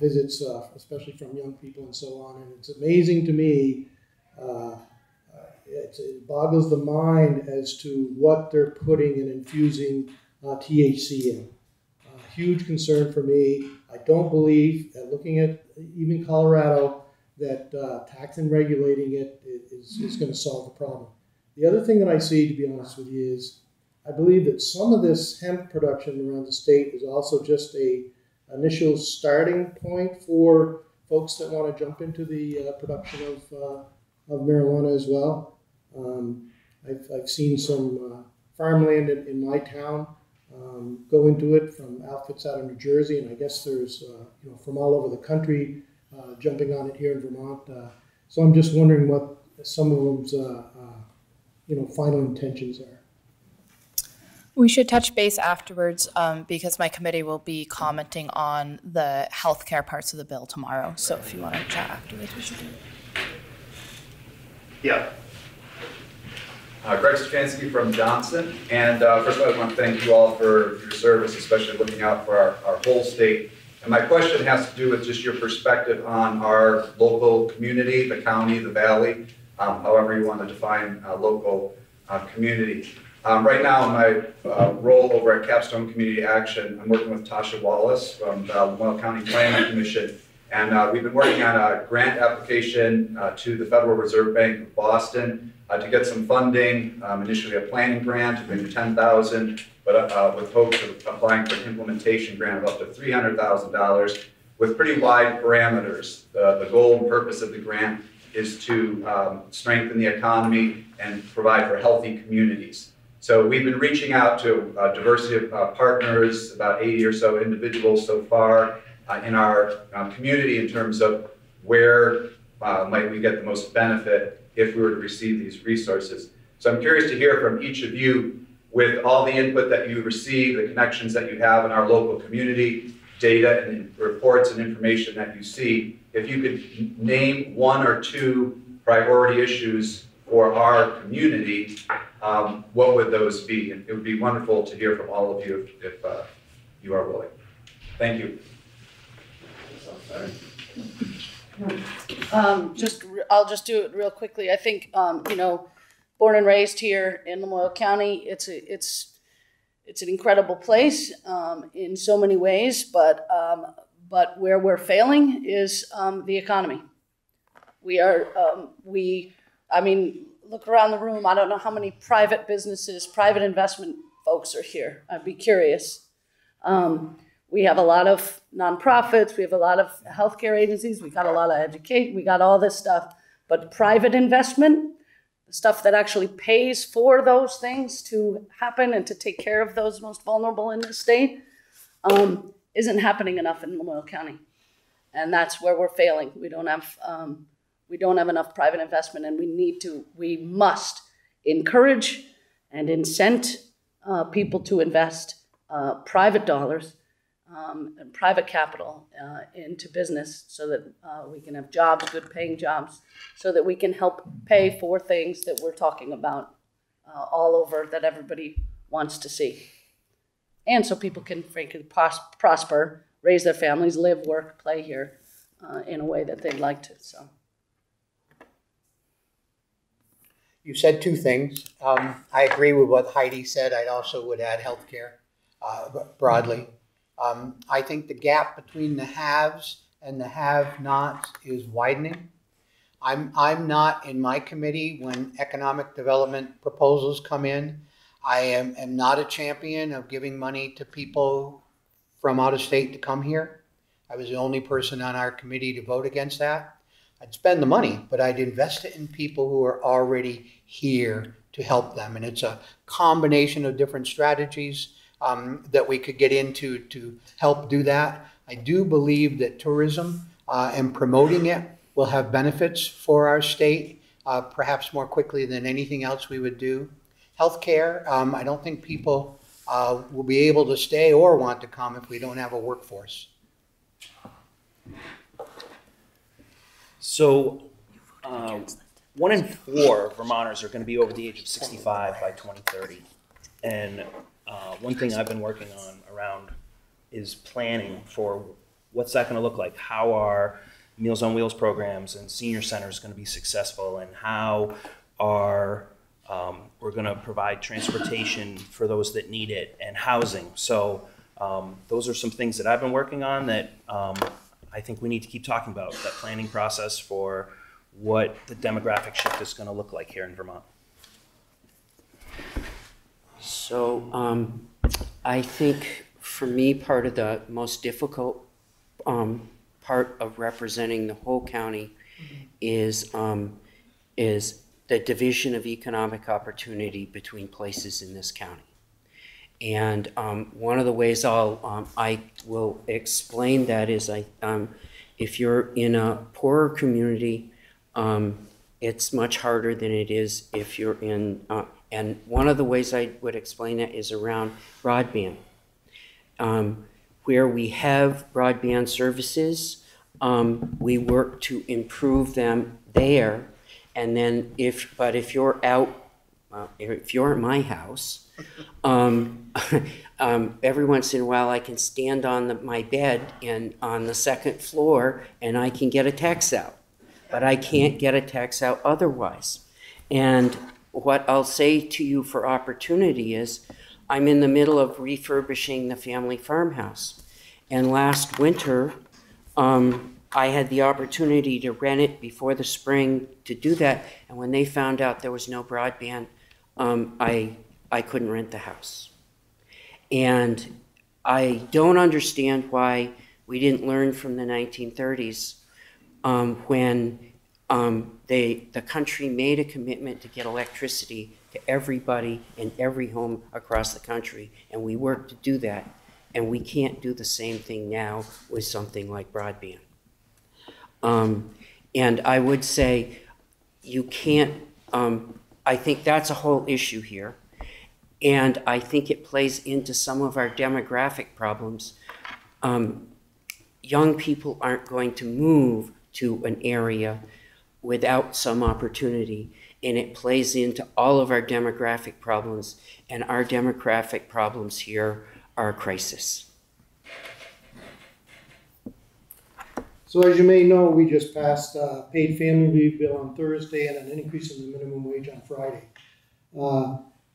visits, especially from young people and so on. And it's amazing to me, it boggles the mind as to what they're putting and infusing THC in. Huge concern for me. I don't believe, looking at even Colorado, that tax and regulating it is going to solve the problem. The other thing that I see, to be honest with you, is I believe that some of this hemp production around the state is also just a initial starting point for folks that want to jump into the production of marijuana as well. I've seen some farmland in my town go into it from outfits out of New Jersey, and I guess there's from all over the country jumping on it here in Vermont. So I'm just wondering what some of them's final intentions are. We should touch base afterwards because my committee will be commenting on the healthcare parts of the bill tomorrow. So if you want to chat afterwards, we should do it. Yeah. Greg Stransky from Johnson. And first of all, I want to thank you all for your service, especially looking out for our whole state. And my question has to do with just your perspective on our local community, the county, the valley, however you want to define local community. Right now in my role over at Capstone Community Action, I'm working with Tasha Wallace from the Lamoille County Planning Commission. And we've been working on a grant application to the Federal Reserve Bank of Boston to get some funding, initially a planning grant, maybe $10,000, but with hopes of applying for an implementation grant of up to $300,000 with pretty wide parameters. The goal and purpose of the grant is to strengthen the economy and provide for healthy communities. So we've been reaching out to a diversity of partners, about 80 or so individuals so far in our community in terms of where might we get the most benefit if we were to receive these resources. So I'm curious to hear from each of you with all the input that you receive, the connections that you have in our local community, data and reports and information that you see, if you could name one or two priority issues for our community, what would those be? And it would be wonderful to hear from all of you if you are willing. Thank you. I'll just do it real quickly. I think you know, born and raised here in Lamoille County, it's an incredible place in so many ways, but where we're failing is the economy. We are I mean, look around the room. I don't know how many private businesses, private investment folks are here. I'd be curious. We have a lot of nonprofits, we have a lot of healthcare agencies, we got a lot of educate, we got all this stuff, but private investment, stuff that actually pays for those things to happen and to take care of those most vulnerable in the state, isn't happening enough in Lamoille County. And that's where we're failing. We don't have enough private investment, and we need to, we must encourage and incent people to invest private dollars and private capital into business so that we can have jobs, good paying jobs, so that we can help pay for things that we're talking about all over that everybody wants to see. And so people can frankly prosper, raise their families, live, work, play here in a way that they'd like to. So. You said two things. I agree with what Heidi said. I also would add healthcare broadly. I think the gap between the haves and the have-nots is widening. I'm not in my committee when economic development proposals come in. I am not a champion of giving money to people from out of state to come here. I was the only person on our committee to vote against that. I'd spend the money, but I'd invest it in people who are already here to help them. And it's a combination of different strategies that we could get into to help do that. I do believe that tourism and promoting it will have benefits for our state, perhaps more quickly than anything else we would do. Healthcare, I don't think people will be able to stay or want to come if we don't have a workforce. So 1 in 4 Vermonters are going to be over the age of 65 by 2030. And one thing I've been working on around is planning for what's that going to look like. How are Meals on Wheels programs and senior centers going to be successful, and how are we're going to provide transportation for those that need it, and housing. So those are some things that I've been working on that I think we need to keep talking about, that planning process for what the demographic shift is going to look like here in Vermont. So I think for me, part of the most difficult part of representing the whole county is the division of economic opportunity between places in this county. And one of the ways I will explain that is if you're in a poorer community, it's much harder than it is if you're in, and one of the ways I would explain that is around broadband. Where we have broadband services, we work to improve them there. And then if, but if you're out if you're at my house, every once in a while I can stand on my bed and on the second floor and I can get a text out, but I can't get a text out otherwise. And what I'll say to you for opportunity is, I'm in the middle of refurbishing the family farmhouse. And last winter, I had the opportunity to rent it before the spring to do that. And when they found out there was no broadband, I couldn't rent the house. And I don't understand why we didn't learn from the 1930s when the country made a commitment to get electricity to everybody in every home across the country, and we worked to do that. And we can't do the same thing now with something like broadband. And I would say you can't, I think that's a whole issue here. And I think it plays into some of our demographic problems. Young people aren't going to move to an area without some opportunity. And it plays into all of our demographic problems. And our demographic problems here are a crisis. So as you may know, we just passed a paid family leave bill on Thursday and an increase in the minimum wage on Friday.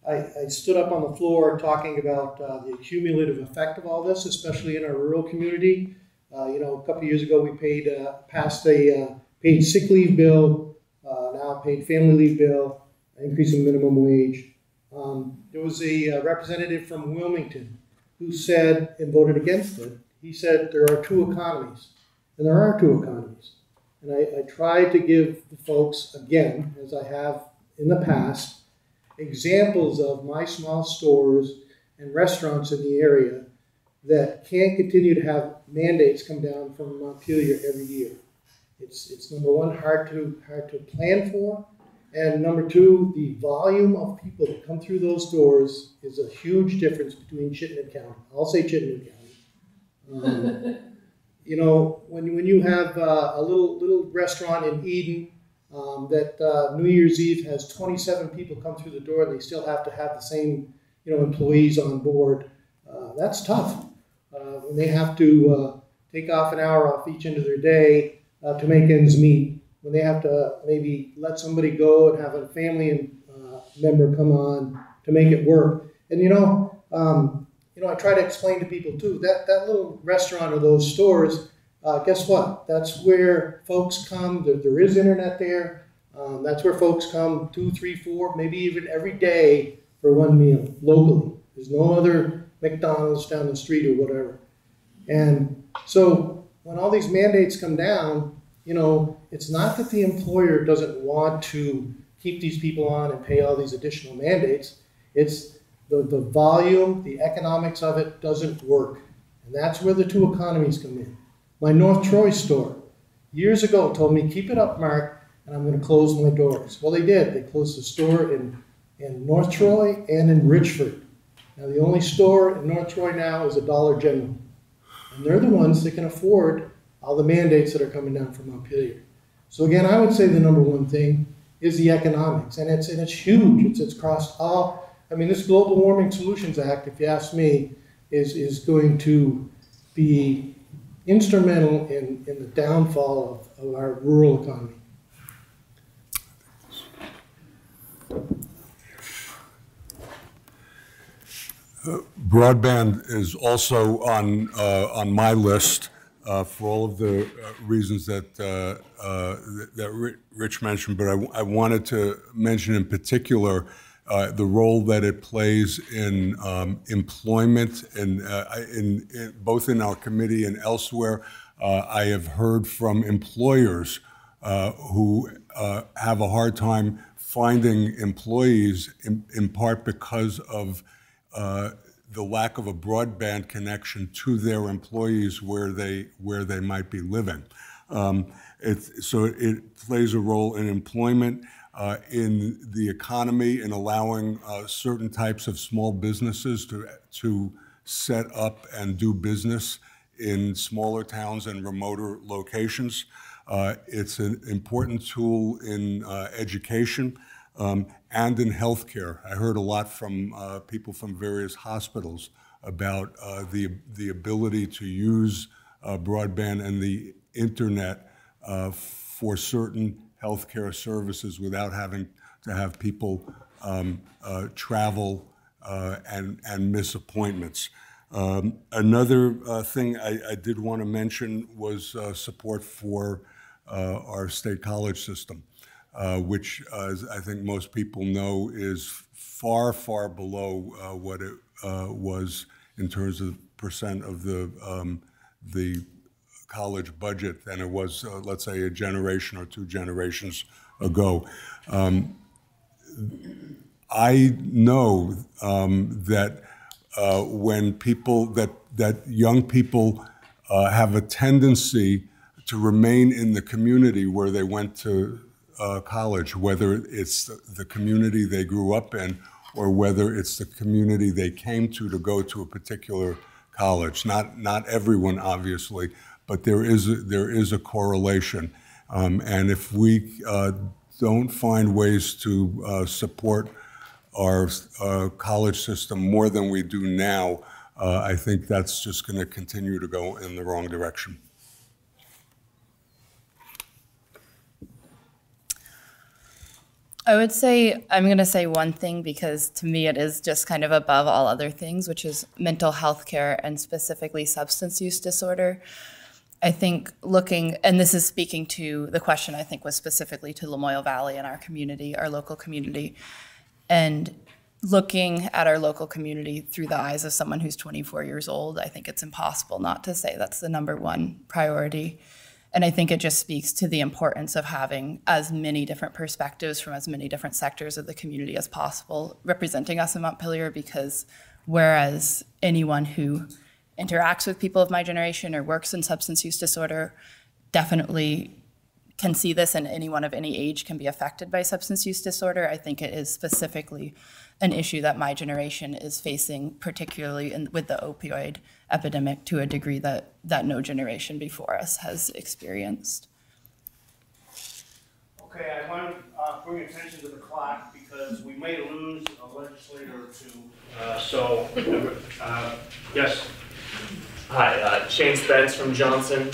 I stood up on the floor talking about the cumulative effect of all this, especially in our rural community. You know, a couple of years ago, we passed a paid sick leave bill, now paid family leave bill, an increase in minimum wage. There was a representative from Wilmington who said, and voted against it, he said there are two economies. And there are two economies. And I tried to give the folks, again, as I have in the past, examples of my small stores and restaurants in the area that can't continue to have mandates come down from Montpelier every year. It's number one, hard to plan for. And number two, the volume of people that come through those doors is a huge difference between Chittenden County. I'll say Chittenden County. You know, when you have a little restaurant in Eden that New Year's Eve has 27 people come through the door and they still have to have the same, you know, employees on board, that's tough. When they have to take off an hour off each end of their day to make ends meet, when they have to maybe let somebody go and have a family member come on to make it work. And, you know, I try to explain to people, too, that little restaurant or those stores, guess what? That's where folks come. There is internet there. That's where folks come 2, 3, 4, maybe even every day for one meal locally. There's no other McDonald's down the street or whatever. And so when all these mandates come down, you know, it's not that the employer doesn't want to keep these people on and pay all these additional mandates. It's the volume, the economics of it doesn't work. And that's where the two economies come in. My North Troy store years ago told me, keep it up, Mark, and I'm going to close my doors. Well, they did. They closed the store in North Troy and in Richford. Now, the only store in North Troy now is a Dollar General. And they're the ones that can afford all the mandates that are coming down from Montpelier. So again, I would say the number one thing is the economics. And it's huge. It's crossed all... I mean, this Global Warming Solutions Act, if you ask me, is going to be instrumental in the downfall of our rural economy. Broadband is also on my list for all of the reasons that that Rich mentioned, but I wanted to mention in particular the role that it plays in employment, and in both in our committee and elsewhere. I have heard from employers who have a hard time finding employees, in part because of the lack of a broadband connection to their employees where they might be living. So it plays a role in employment. In the economy, in allowing certain types of small businesses to set up and do business in smaller towns and remoter locations. It's an important tool in education, and in healthcare. I heard a lot from people from various hospitals about the ability to use broadband and the internet for certain healthcare services without having to have people travel and miss appointments. Another thing I did want to mention was support for our state college system, which as I think most people know is far, far below what it was in terms of percent of the college budget than it was, let's say, a generation or two generations ago. I know that when people, that young people have a tendency to remain in the community where they went to college, whether it's the community they grew up in or whether it's the community they came to go to a particular college. Not everyone, obviously, but there is a correlation. And if we don't find ways to support our college system more than we do now, I think that's just going to continue to go in the wrong direction. I would say, I'm going to say one thing because to me it is just kind of above all other things, which is mental health care and specifically substance use disorder. I think looking, and this is speaking to the question I think was specifically to Lamoille Valley and our community, our local community, and looking at our local community through the eyes of someone who's 24 years old, I think it's impossible not to say that's the #1 priority. And I think it just speaks to the importance of having as many different perspectives from as many different sectors of the community as possible representing us in Montpelier, because whereas anyone who interacts with people of my generation or works in substance use disorder definitely can see this, and anyone of any age can be affected by substance use disorder, I think it is specifically an issue that my generation is facing, particularly with the opioid epidemic, to a degree that no generation before us has experienced. Okay, I want to bring attention to the clock because we may lose a legislator or two. Yes. Hi, Shane Spence from Johnson.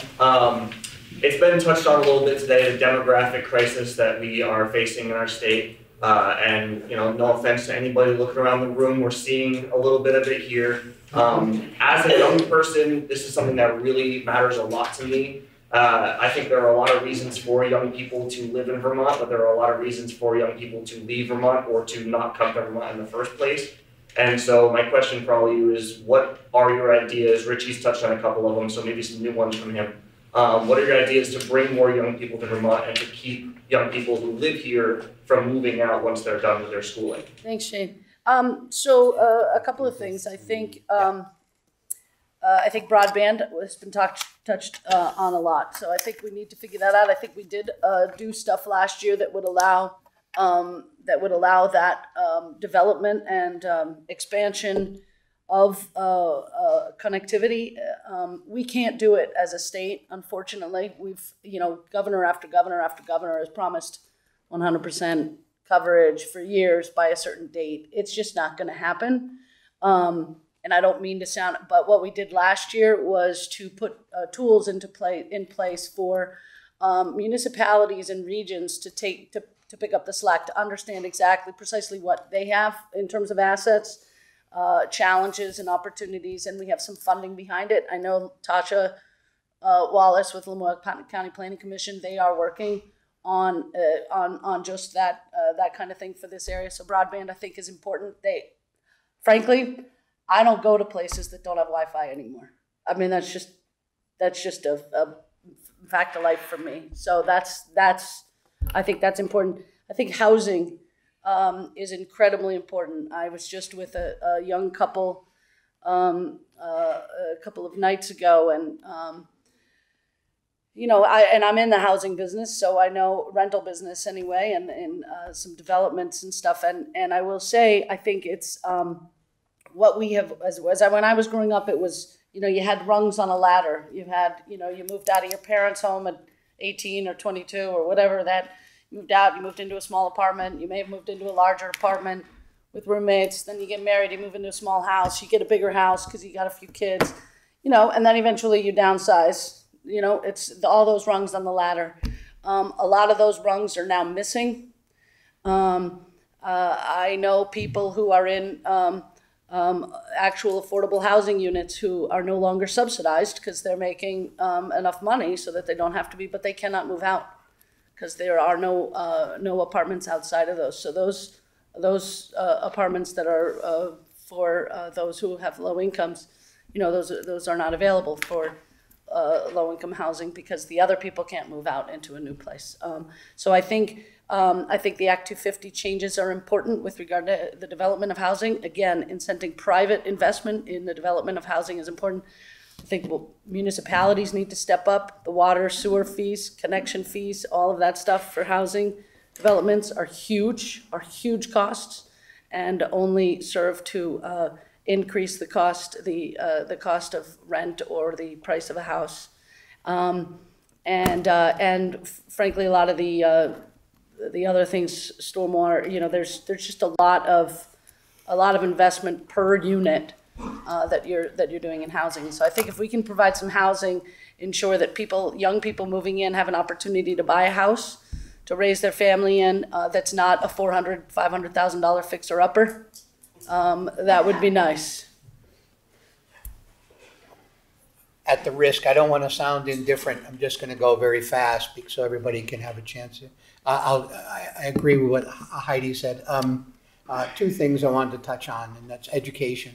It's been touched on a little bit today, the demographic crisis that we are facing in our state. And, you know, no offense to anybody looking around the room, we're seeing a little bit of it here. As a young person, this is something that really matters a lot to me. I think there are a lot of reasons for young people to live in Vermont, but there are a lot of reasons for young people to leave Vermont or to not come to Vermont in the first place. And so my question probably is, what are your ideas? Richie's touched on a couple of them, so maybe some new ones from him. What are your ideas to bring more young people to Vermont and to keep young people who live here from moving out once they're done with their schooling? Thanks, Shane. A couple of things. I think broadband has been touched on a lot, so I think we need to figure that out. I think we did do stuff last year that would allow that development and expansion of connectivity. We can't do it as a state, unfortunately. We've, you know, governor after governor after governor has promised 100% coverage for years by a certain date. It's just not going to happen. And I don't mean to sound, but what we did last year was to put tools in place for municipalities and regions to pick up the slack, to understand exactly precisely what they have in terms of assets, challenges and opportunities, and we have some funding behind it. I know Tasha Wallace with Lamoille County Planning Commission, they are working on just that that kind of thing for this area. So broadband, I think, is important. Frankly, I don't go to places that don't have Wi-Fi anymore. I mean, that's just a fact of life for me. So that's I think that's important. I think housing is incredibly important. I was just with a young couple a couple of nights ago, and you know, I'm in the housing business, so I know rental business anyway, and some developments and stuff. And I will say, I think it's what we have when I was growing up, it was, you know, you had rungs on a ladder. You moved out of your parents' home at 18 or 22 or whatever that. moved out, you moved into a small apartment, you may have moved into a larger apartment with roommates, then you get married, you move into a small house, you get a bigger house because you got a few kids, you know, and then eventually you downsize. You know, it's all those rungs on the ladder. A lot of those rungs are now missing. I know people who are in actual affordable housing units who are no longer subsidized because they're making enough money so that they don't have to be, but they cannot move out because there are no no apartments outside of those. So those apartments that are for those who have low incomes, you know, those are not available for low income housing because the other people can't move out into a new place. So I think the Act 250 changes are important with regard to the development of housing. Again, incenting private investment in the development of housing is important. I think municipalities need to step up. The water, sewer fees, connection fees, all of that stuff for housing developments are huge costs, and only serve to increase the cost of rent or the price of a house. And frankly, a lot of the other things, stormwater, you know, there's just a lot of investment per unit that you're doing in housing. So I think if we can provide some housing, ensure that people, young people moving in, have an opportunity to buy a house, to raise their family in, that's not a $400,000, $500,000 fixer-upper, that would be nice. At the risk, I don't want to sound indifferent. I'm just going to go very fast so everybody can have a chance. I agree with what Heidi said. Two things I wanted to touch on, and that's education.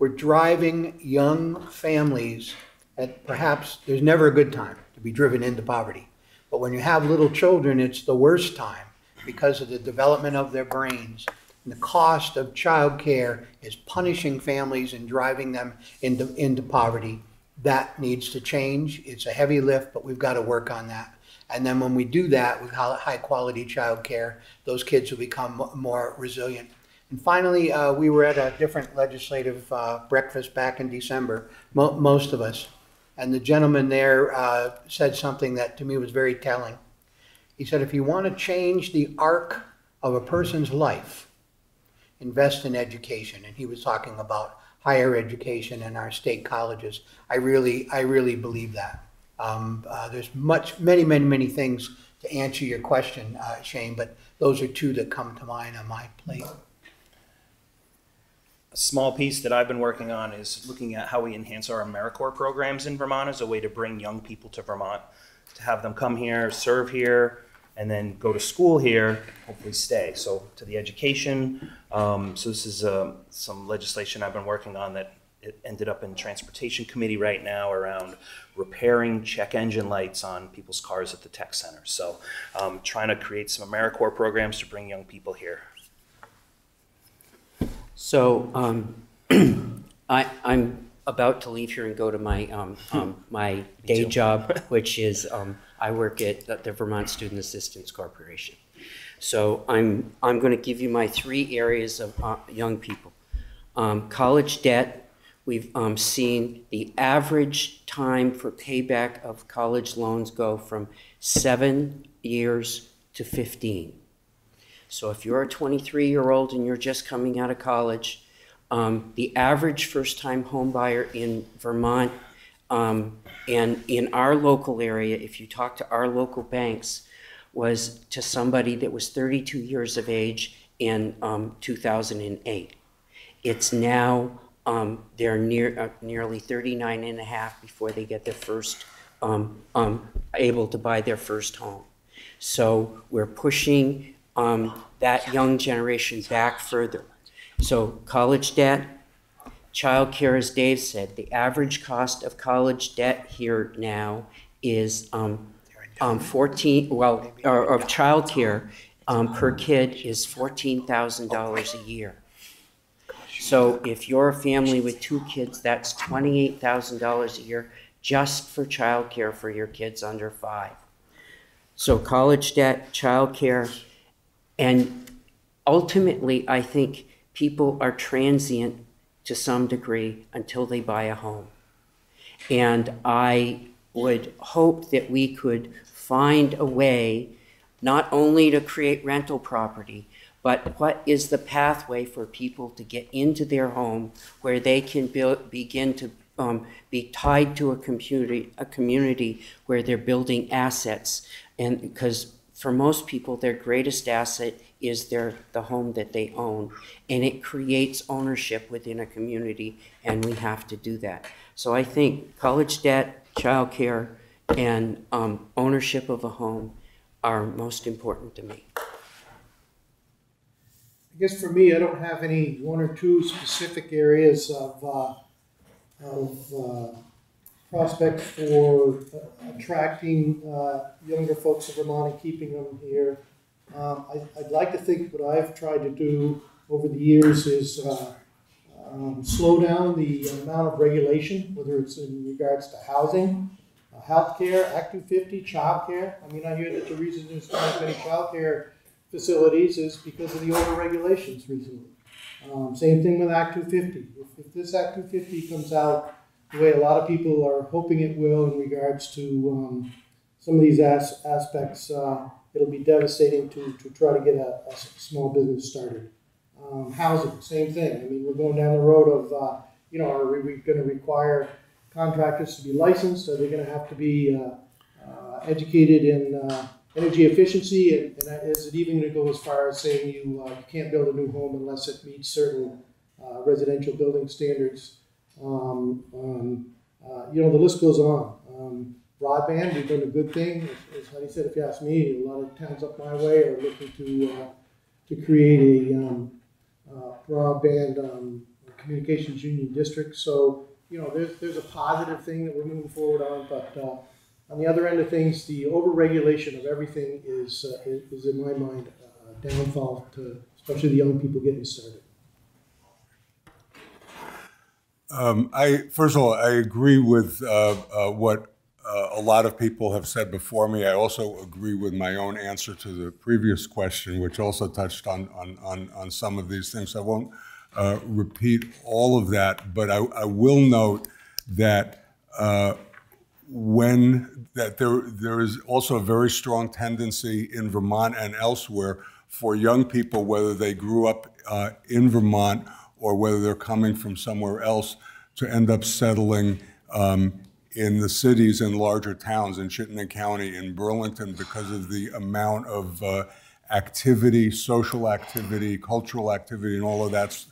We're driving young families at perhaps, there's never a good time to be driven into poverty. But when you have little children, it's the worst time because of the development of their brains. And the cost of childcare is punishing families and driving them into poverty. That needs to change. It's a heavy lift, but we've got to work on that. And then when we do that with high quality childcare, those kids will become more resilient. And finally, we were at a different legislative breakfast back in December, most of us. And the gentleman there said something that to me was very telling. He said, if you want to change the arc of a person's life, invest in education. And he was talking about higher education and our state colleges. I really believe that. There's many things to answer your question, Shane, but those are two that come to mind on my plate. A small piece that I've been working on is looking at how we enhance our AmeriCorps programs in Vermont as a way to bring young people to Vermont, to have them come here, serve here, and then go to school here, hopefully stay. So to the education, so this is some legislation I've been working on that it ended up in Transportation Committee right now around repairing check engine lights on people's cars at the tech center. So trying to create some AmeriCorps programs to bring young people here. So I'm about to leave here and go to my my day job, which is I work at the Vermont Student Assistance Corporation. So I'm going to give you my three areas of young people. College debt, we've seen the average time for payback of college loans go from 7 years to 15. So if you're a 23-year-old and you're just coming out of college, the average first-time home buyer in Vermont and in our local area, if you talk to our local banks, was to somebody that was 32 years of age in 2008. It's now they're nearly 39 and a half before they get their first able to buy their first home. So we're pushing that young generation back further. So college debt, child care, as Dave said, the average cost of college debt here now is child care per kid is $14,000 a year. So if you're a family with two kids, that's $28,000 a year just for child care for your kids under 5. So college debt, child care. And ultimately, I think people are transient to some degree until they buy a home. And I would hope that we could find a way not only to create rental property, but what is the pathway for people to get into their home where they can begin to be tied to a community where they're building assets. And because for most people, their greatest asset is the home that they own. And it creates ownership within a community, and we have to do that. So I think college debt, childcare, and ownership of a home are most important to me. I guess for me, I don't have any one or two specific areas of prospect for attracting younger folks to Vermont and keeping them here. I'd like to think what I've tried to do over the years is slow down the amount of regulation, whether it's in regards to housing, healthcare, Act 250, childcare. I mean, I hear that the reason there's not as many childcare facilities is because of the over-regulations recently. Same thing with Act 250. If this Act 250 comes out the way a lot of people are hoping it will in regards to some of these aspects, it'll be devastating to try to get a small business started. Housing, same thing. I mean, we're going down the road of, you know, are we going to require contractors to be licensed? Are they going to have to be educated in energy efficiency, and is it even going to go as far as saying you can't build a new home unless it meets certain residential building standards? You know, the list goes on. Broadband, we've done a good thing. As Heidi said, if you ask me, a lot of towns up my way are looking to create a broadband communications union district. So, you know, there's a positive thing that we're moving forward on, but on the other end of things, the over-regulation of everything is in my mind, a downfall to especially the young people getting started. First of all, I agree with what a lot of people have said before me. I also agree with my own answer to the previous question, which also touched on some of these things. I won't repeat all of that, but I will note that there is also a very strong tendency in Vermont and elsewhere for young people, whether they grew up in Vermont or whether they're coming from somewhere else, to end up settling in the cities and larger towns, in Chittenden County, in Burlington, because of the amount of activity, social activity, cultural activity, and all of that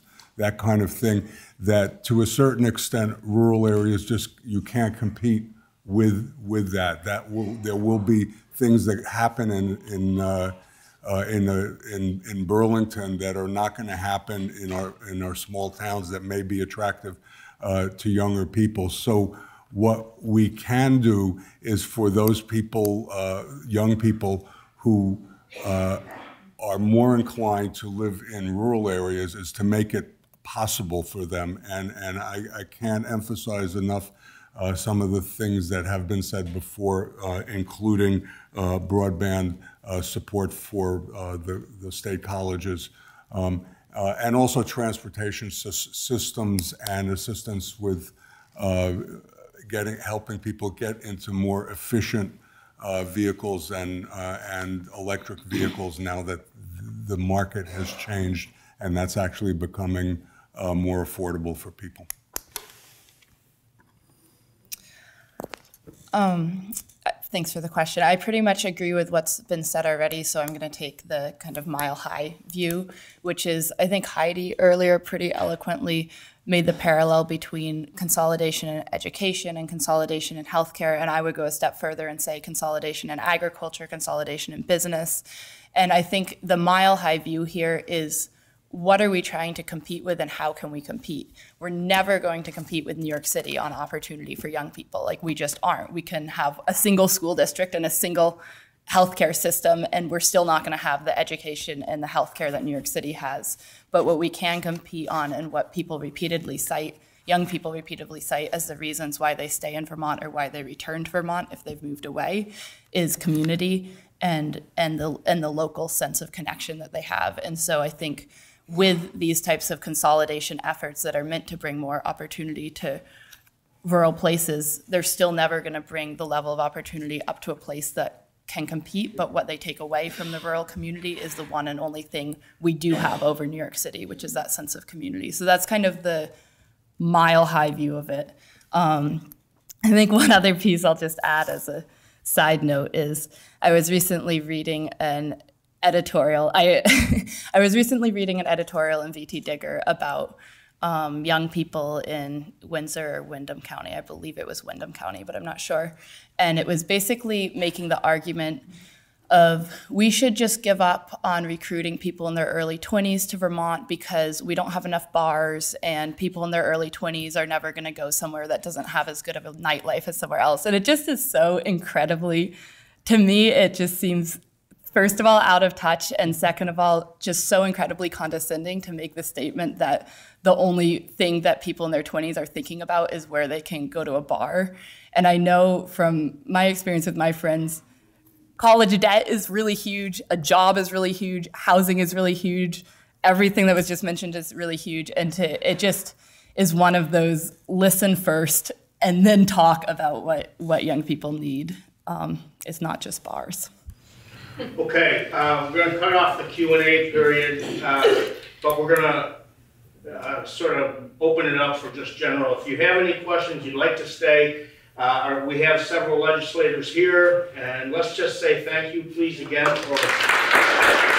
kind of thing, that to a certain extent, rural areas just, you can't compete with that. There will be things that happen in Burlington that are not going to happen in our small towns, that may be attractive to younger people. So what we can do is for those people, young people who are more inclined to live in rural areas, is to make it possible for them. And I can't emphasize enough some of the things that have been said before, including broadband support for the state colleges, and also transportation systems and assistance with helping people get into more efficient vehicles and electric vehicles, now that the market has changed and that's actually becoming more affordable for people. Thanks for the question. I pretty much agree with what's been said already, so I'm going to take the kind of mile-high view, which is, I think Heidi earlier pretty eloquently made the parallel between consolidation in education and consolidation in healthcare, and I would go a step further and say consolidation in agriculture, consolidation in business. And I think the mile-high view here is, what are we trying to compete with and how can we compete? We're never going to compete with New York City on opportunity for young people. Like, we just aren't. We can have a single school district and a single healthcare system, and we're still not going to have the education and the healthcare that New York City has. But what we can compete on, and what people repeatedly cite, young people repeatedly cite as the reasons why they stay in Vermont or why they return to Vermont if they've moved away, is community and the local sense of connection that they have. And so I think with these types of consolidation efforts that are meant to bring more opportunity to rural places, they're still never going to bring the level of opportunity up to a place that can compete, but what they take away from the rural community is the one and only thing we do have over New York City, which is that sense of community. So that's kind of the mile-high view of it. I think one other piece I'll just add as a side note is I was recently reading an editorial. I was recently reading an editorial in VT Digger about young people in Windsor or Windham County. I believe it was Windham County, but I'm not sure. And it was basically making the argument of we should just give up on recruiting people in their early 20s to Vermont because we don't have enough bars and people in their early 20s are never going to go somewhere that doesn't have as good of a nightlife as somewhere else. And it just is so incredibly, to me, it just seems, first of all, out of touch, and second of all, just so incredibly condescending to make the statement that the only thing that people in their 20s are thinking about is where they can go to a bar. And I know from my experience with my friends, college debt is really huge, a job is really huge, housing is really huge, everything that was just mentioned is really huge, and it just is one of those listen first and then talk about what young people need. It's not just bars. Okay, we're going to cut off the Q&A period, but we're going to sort of open it up for just general. If you have any questions, you'd like to stay, we have several legislators here, and let's just say thank you, please, again for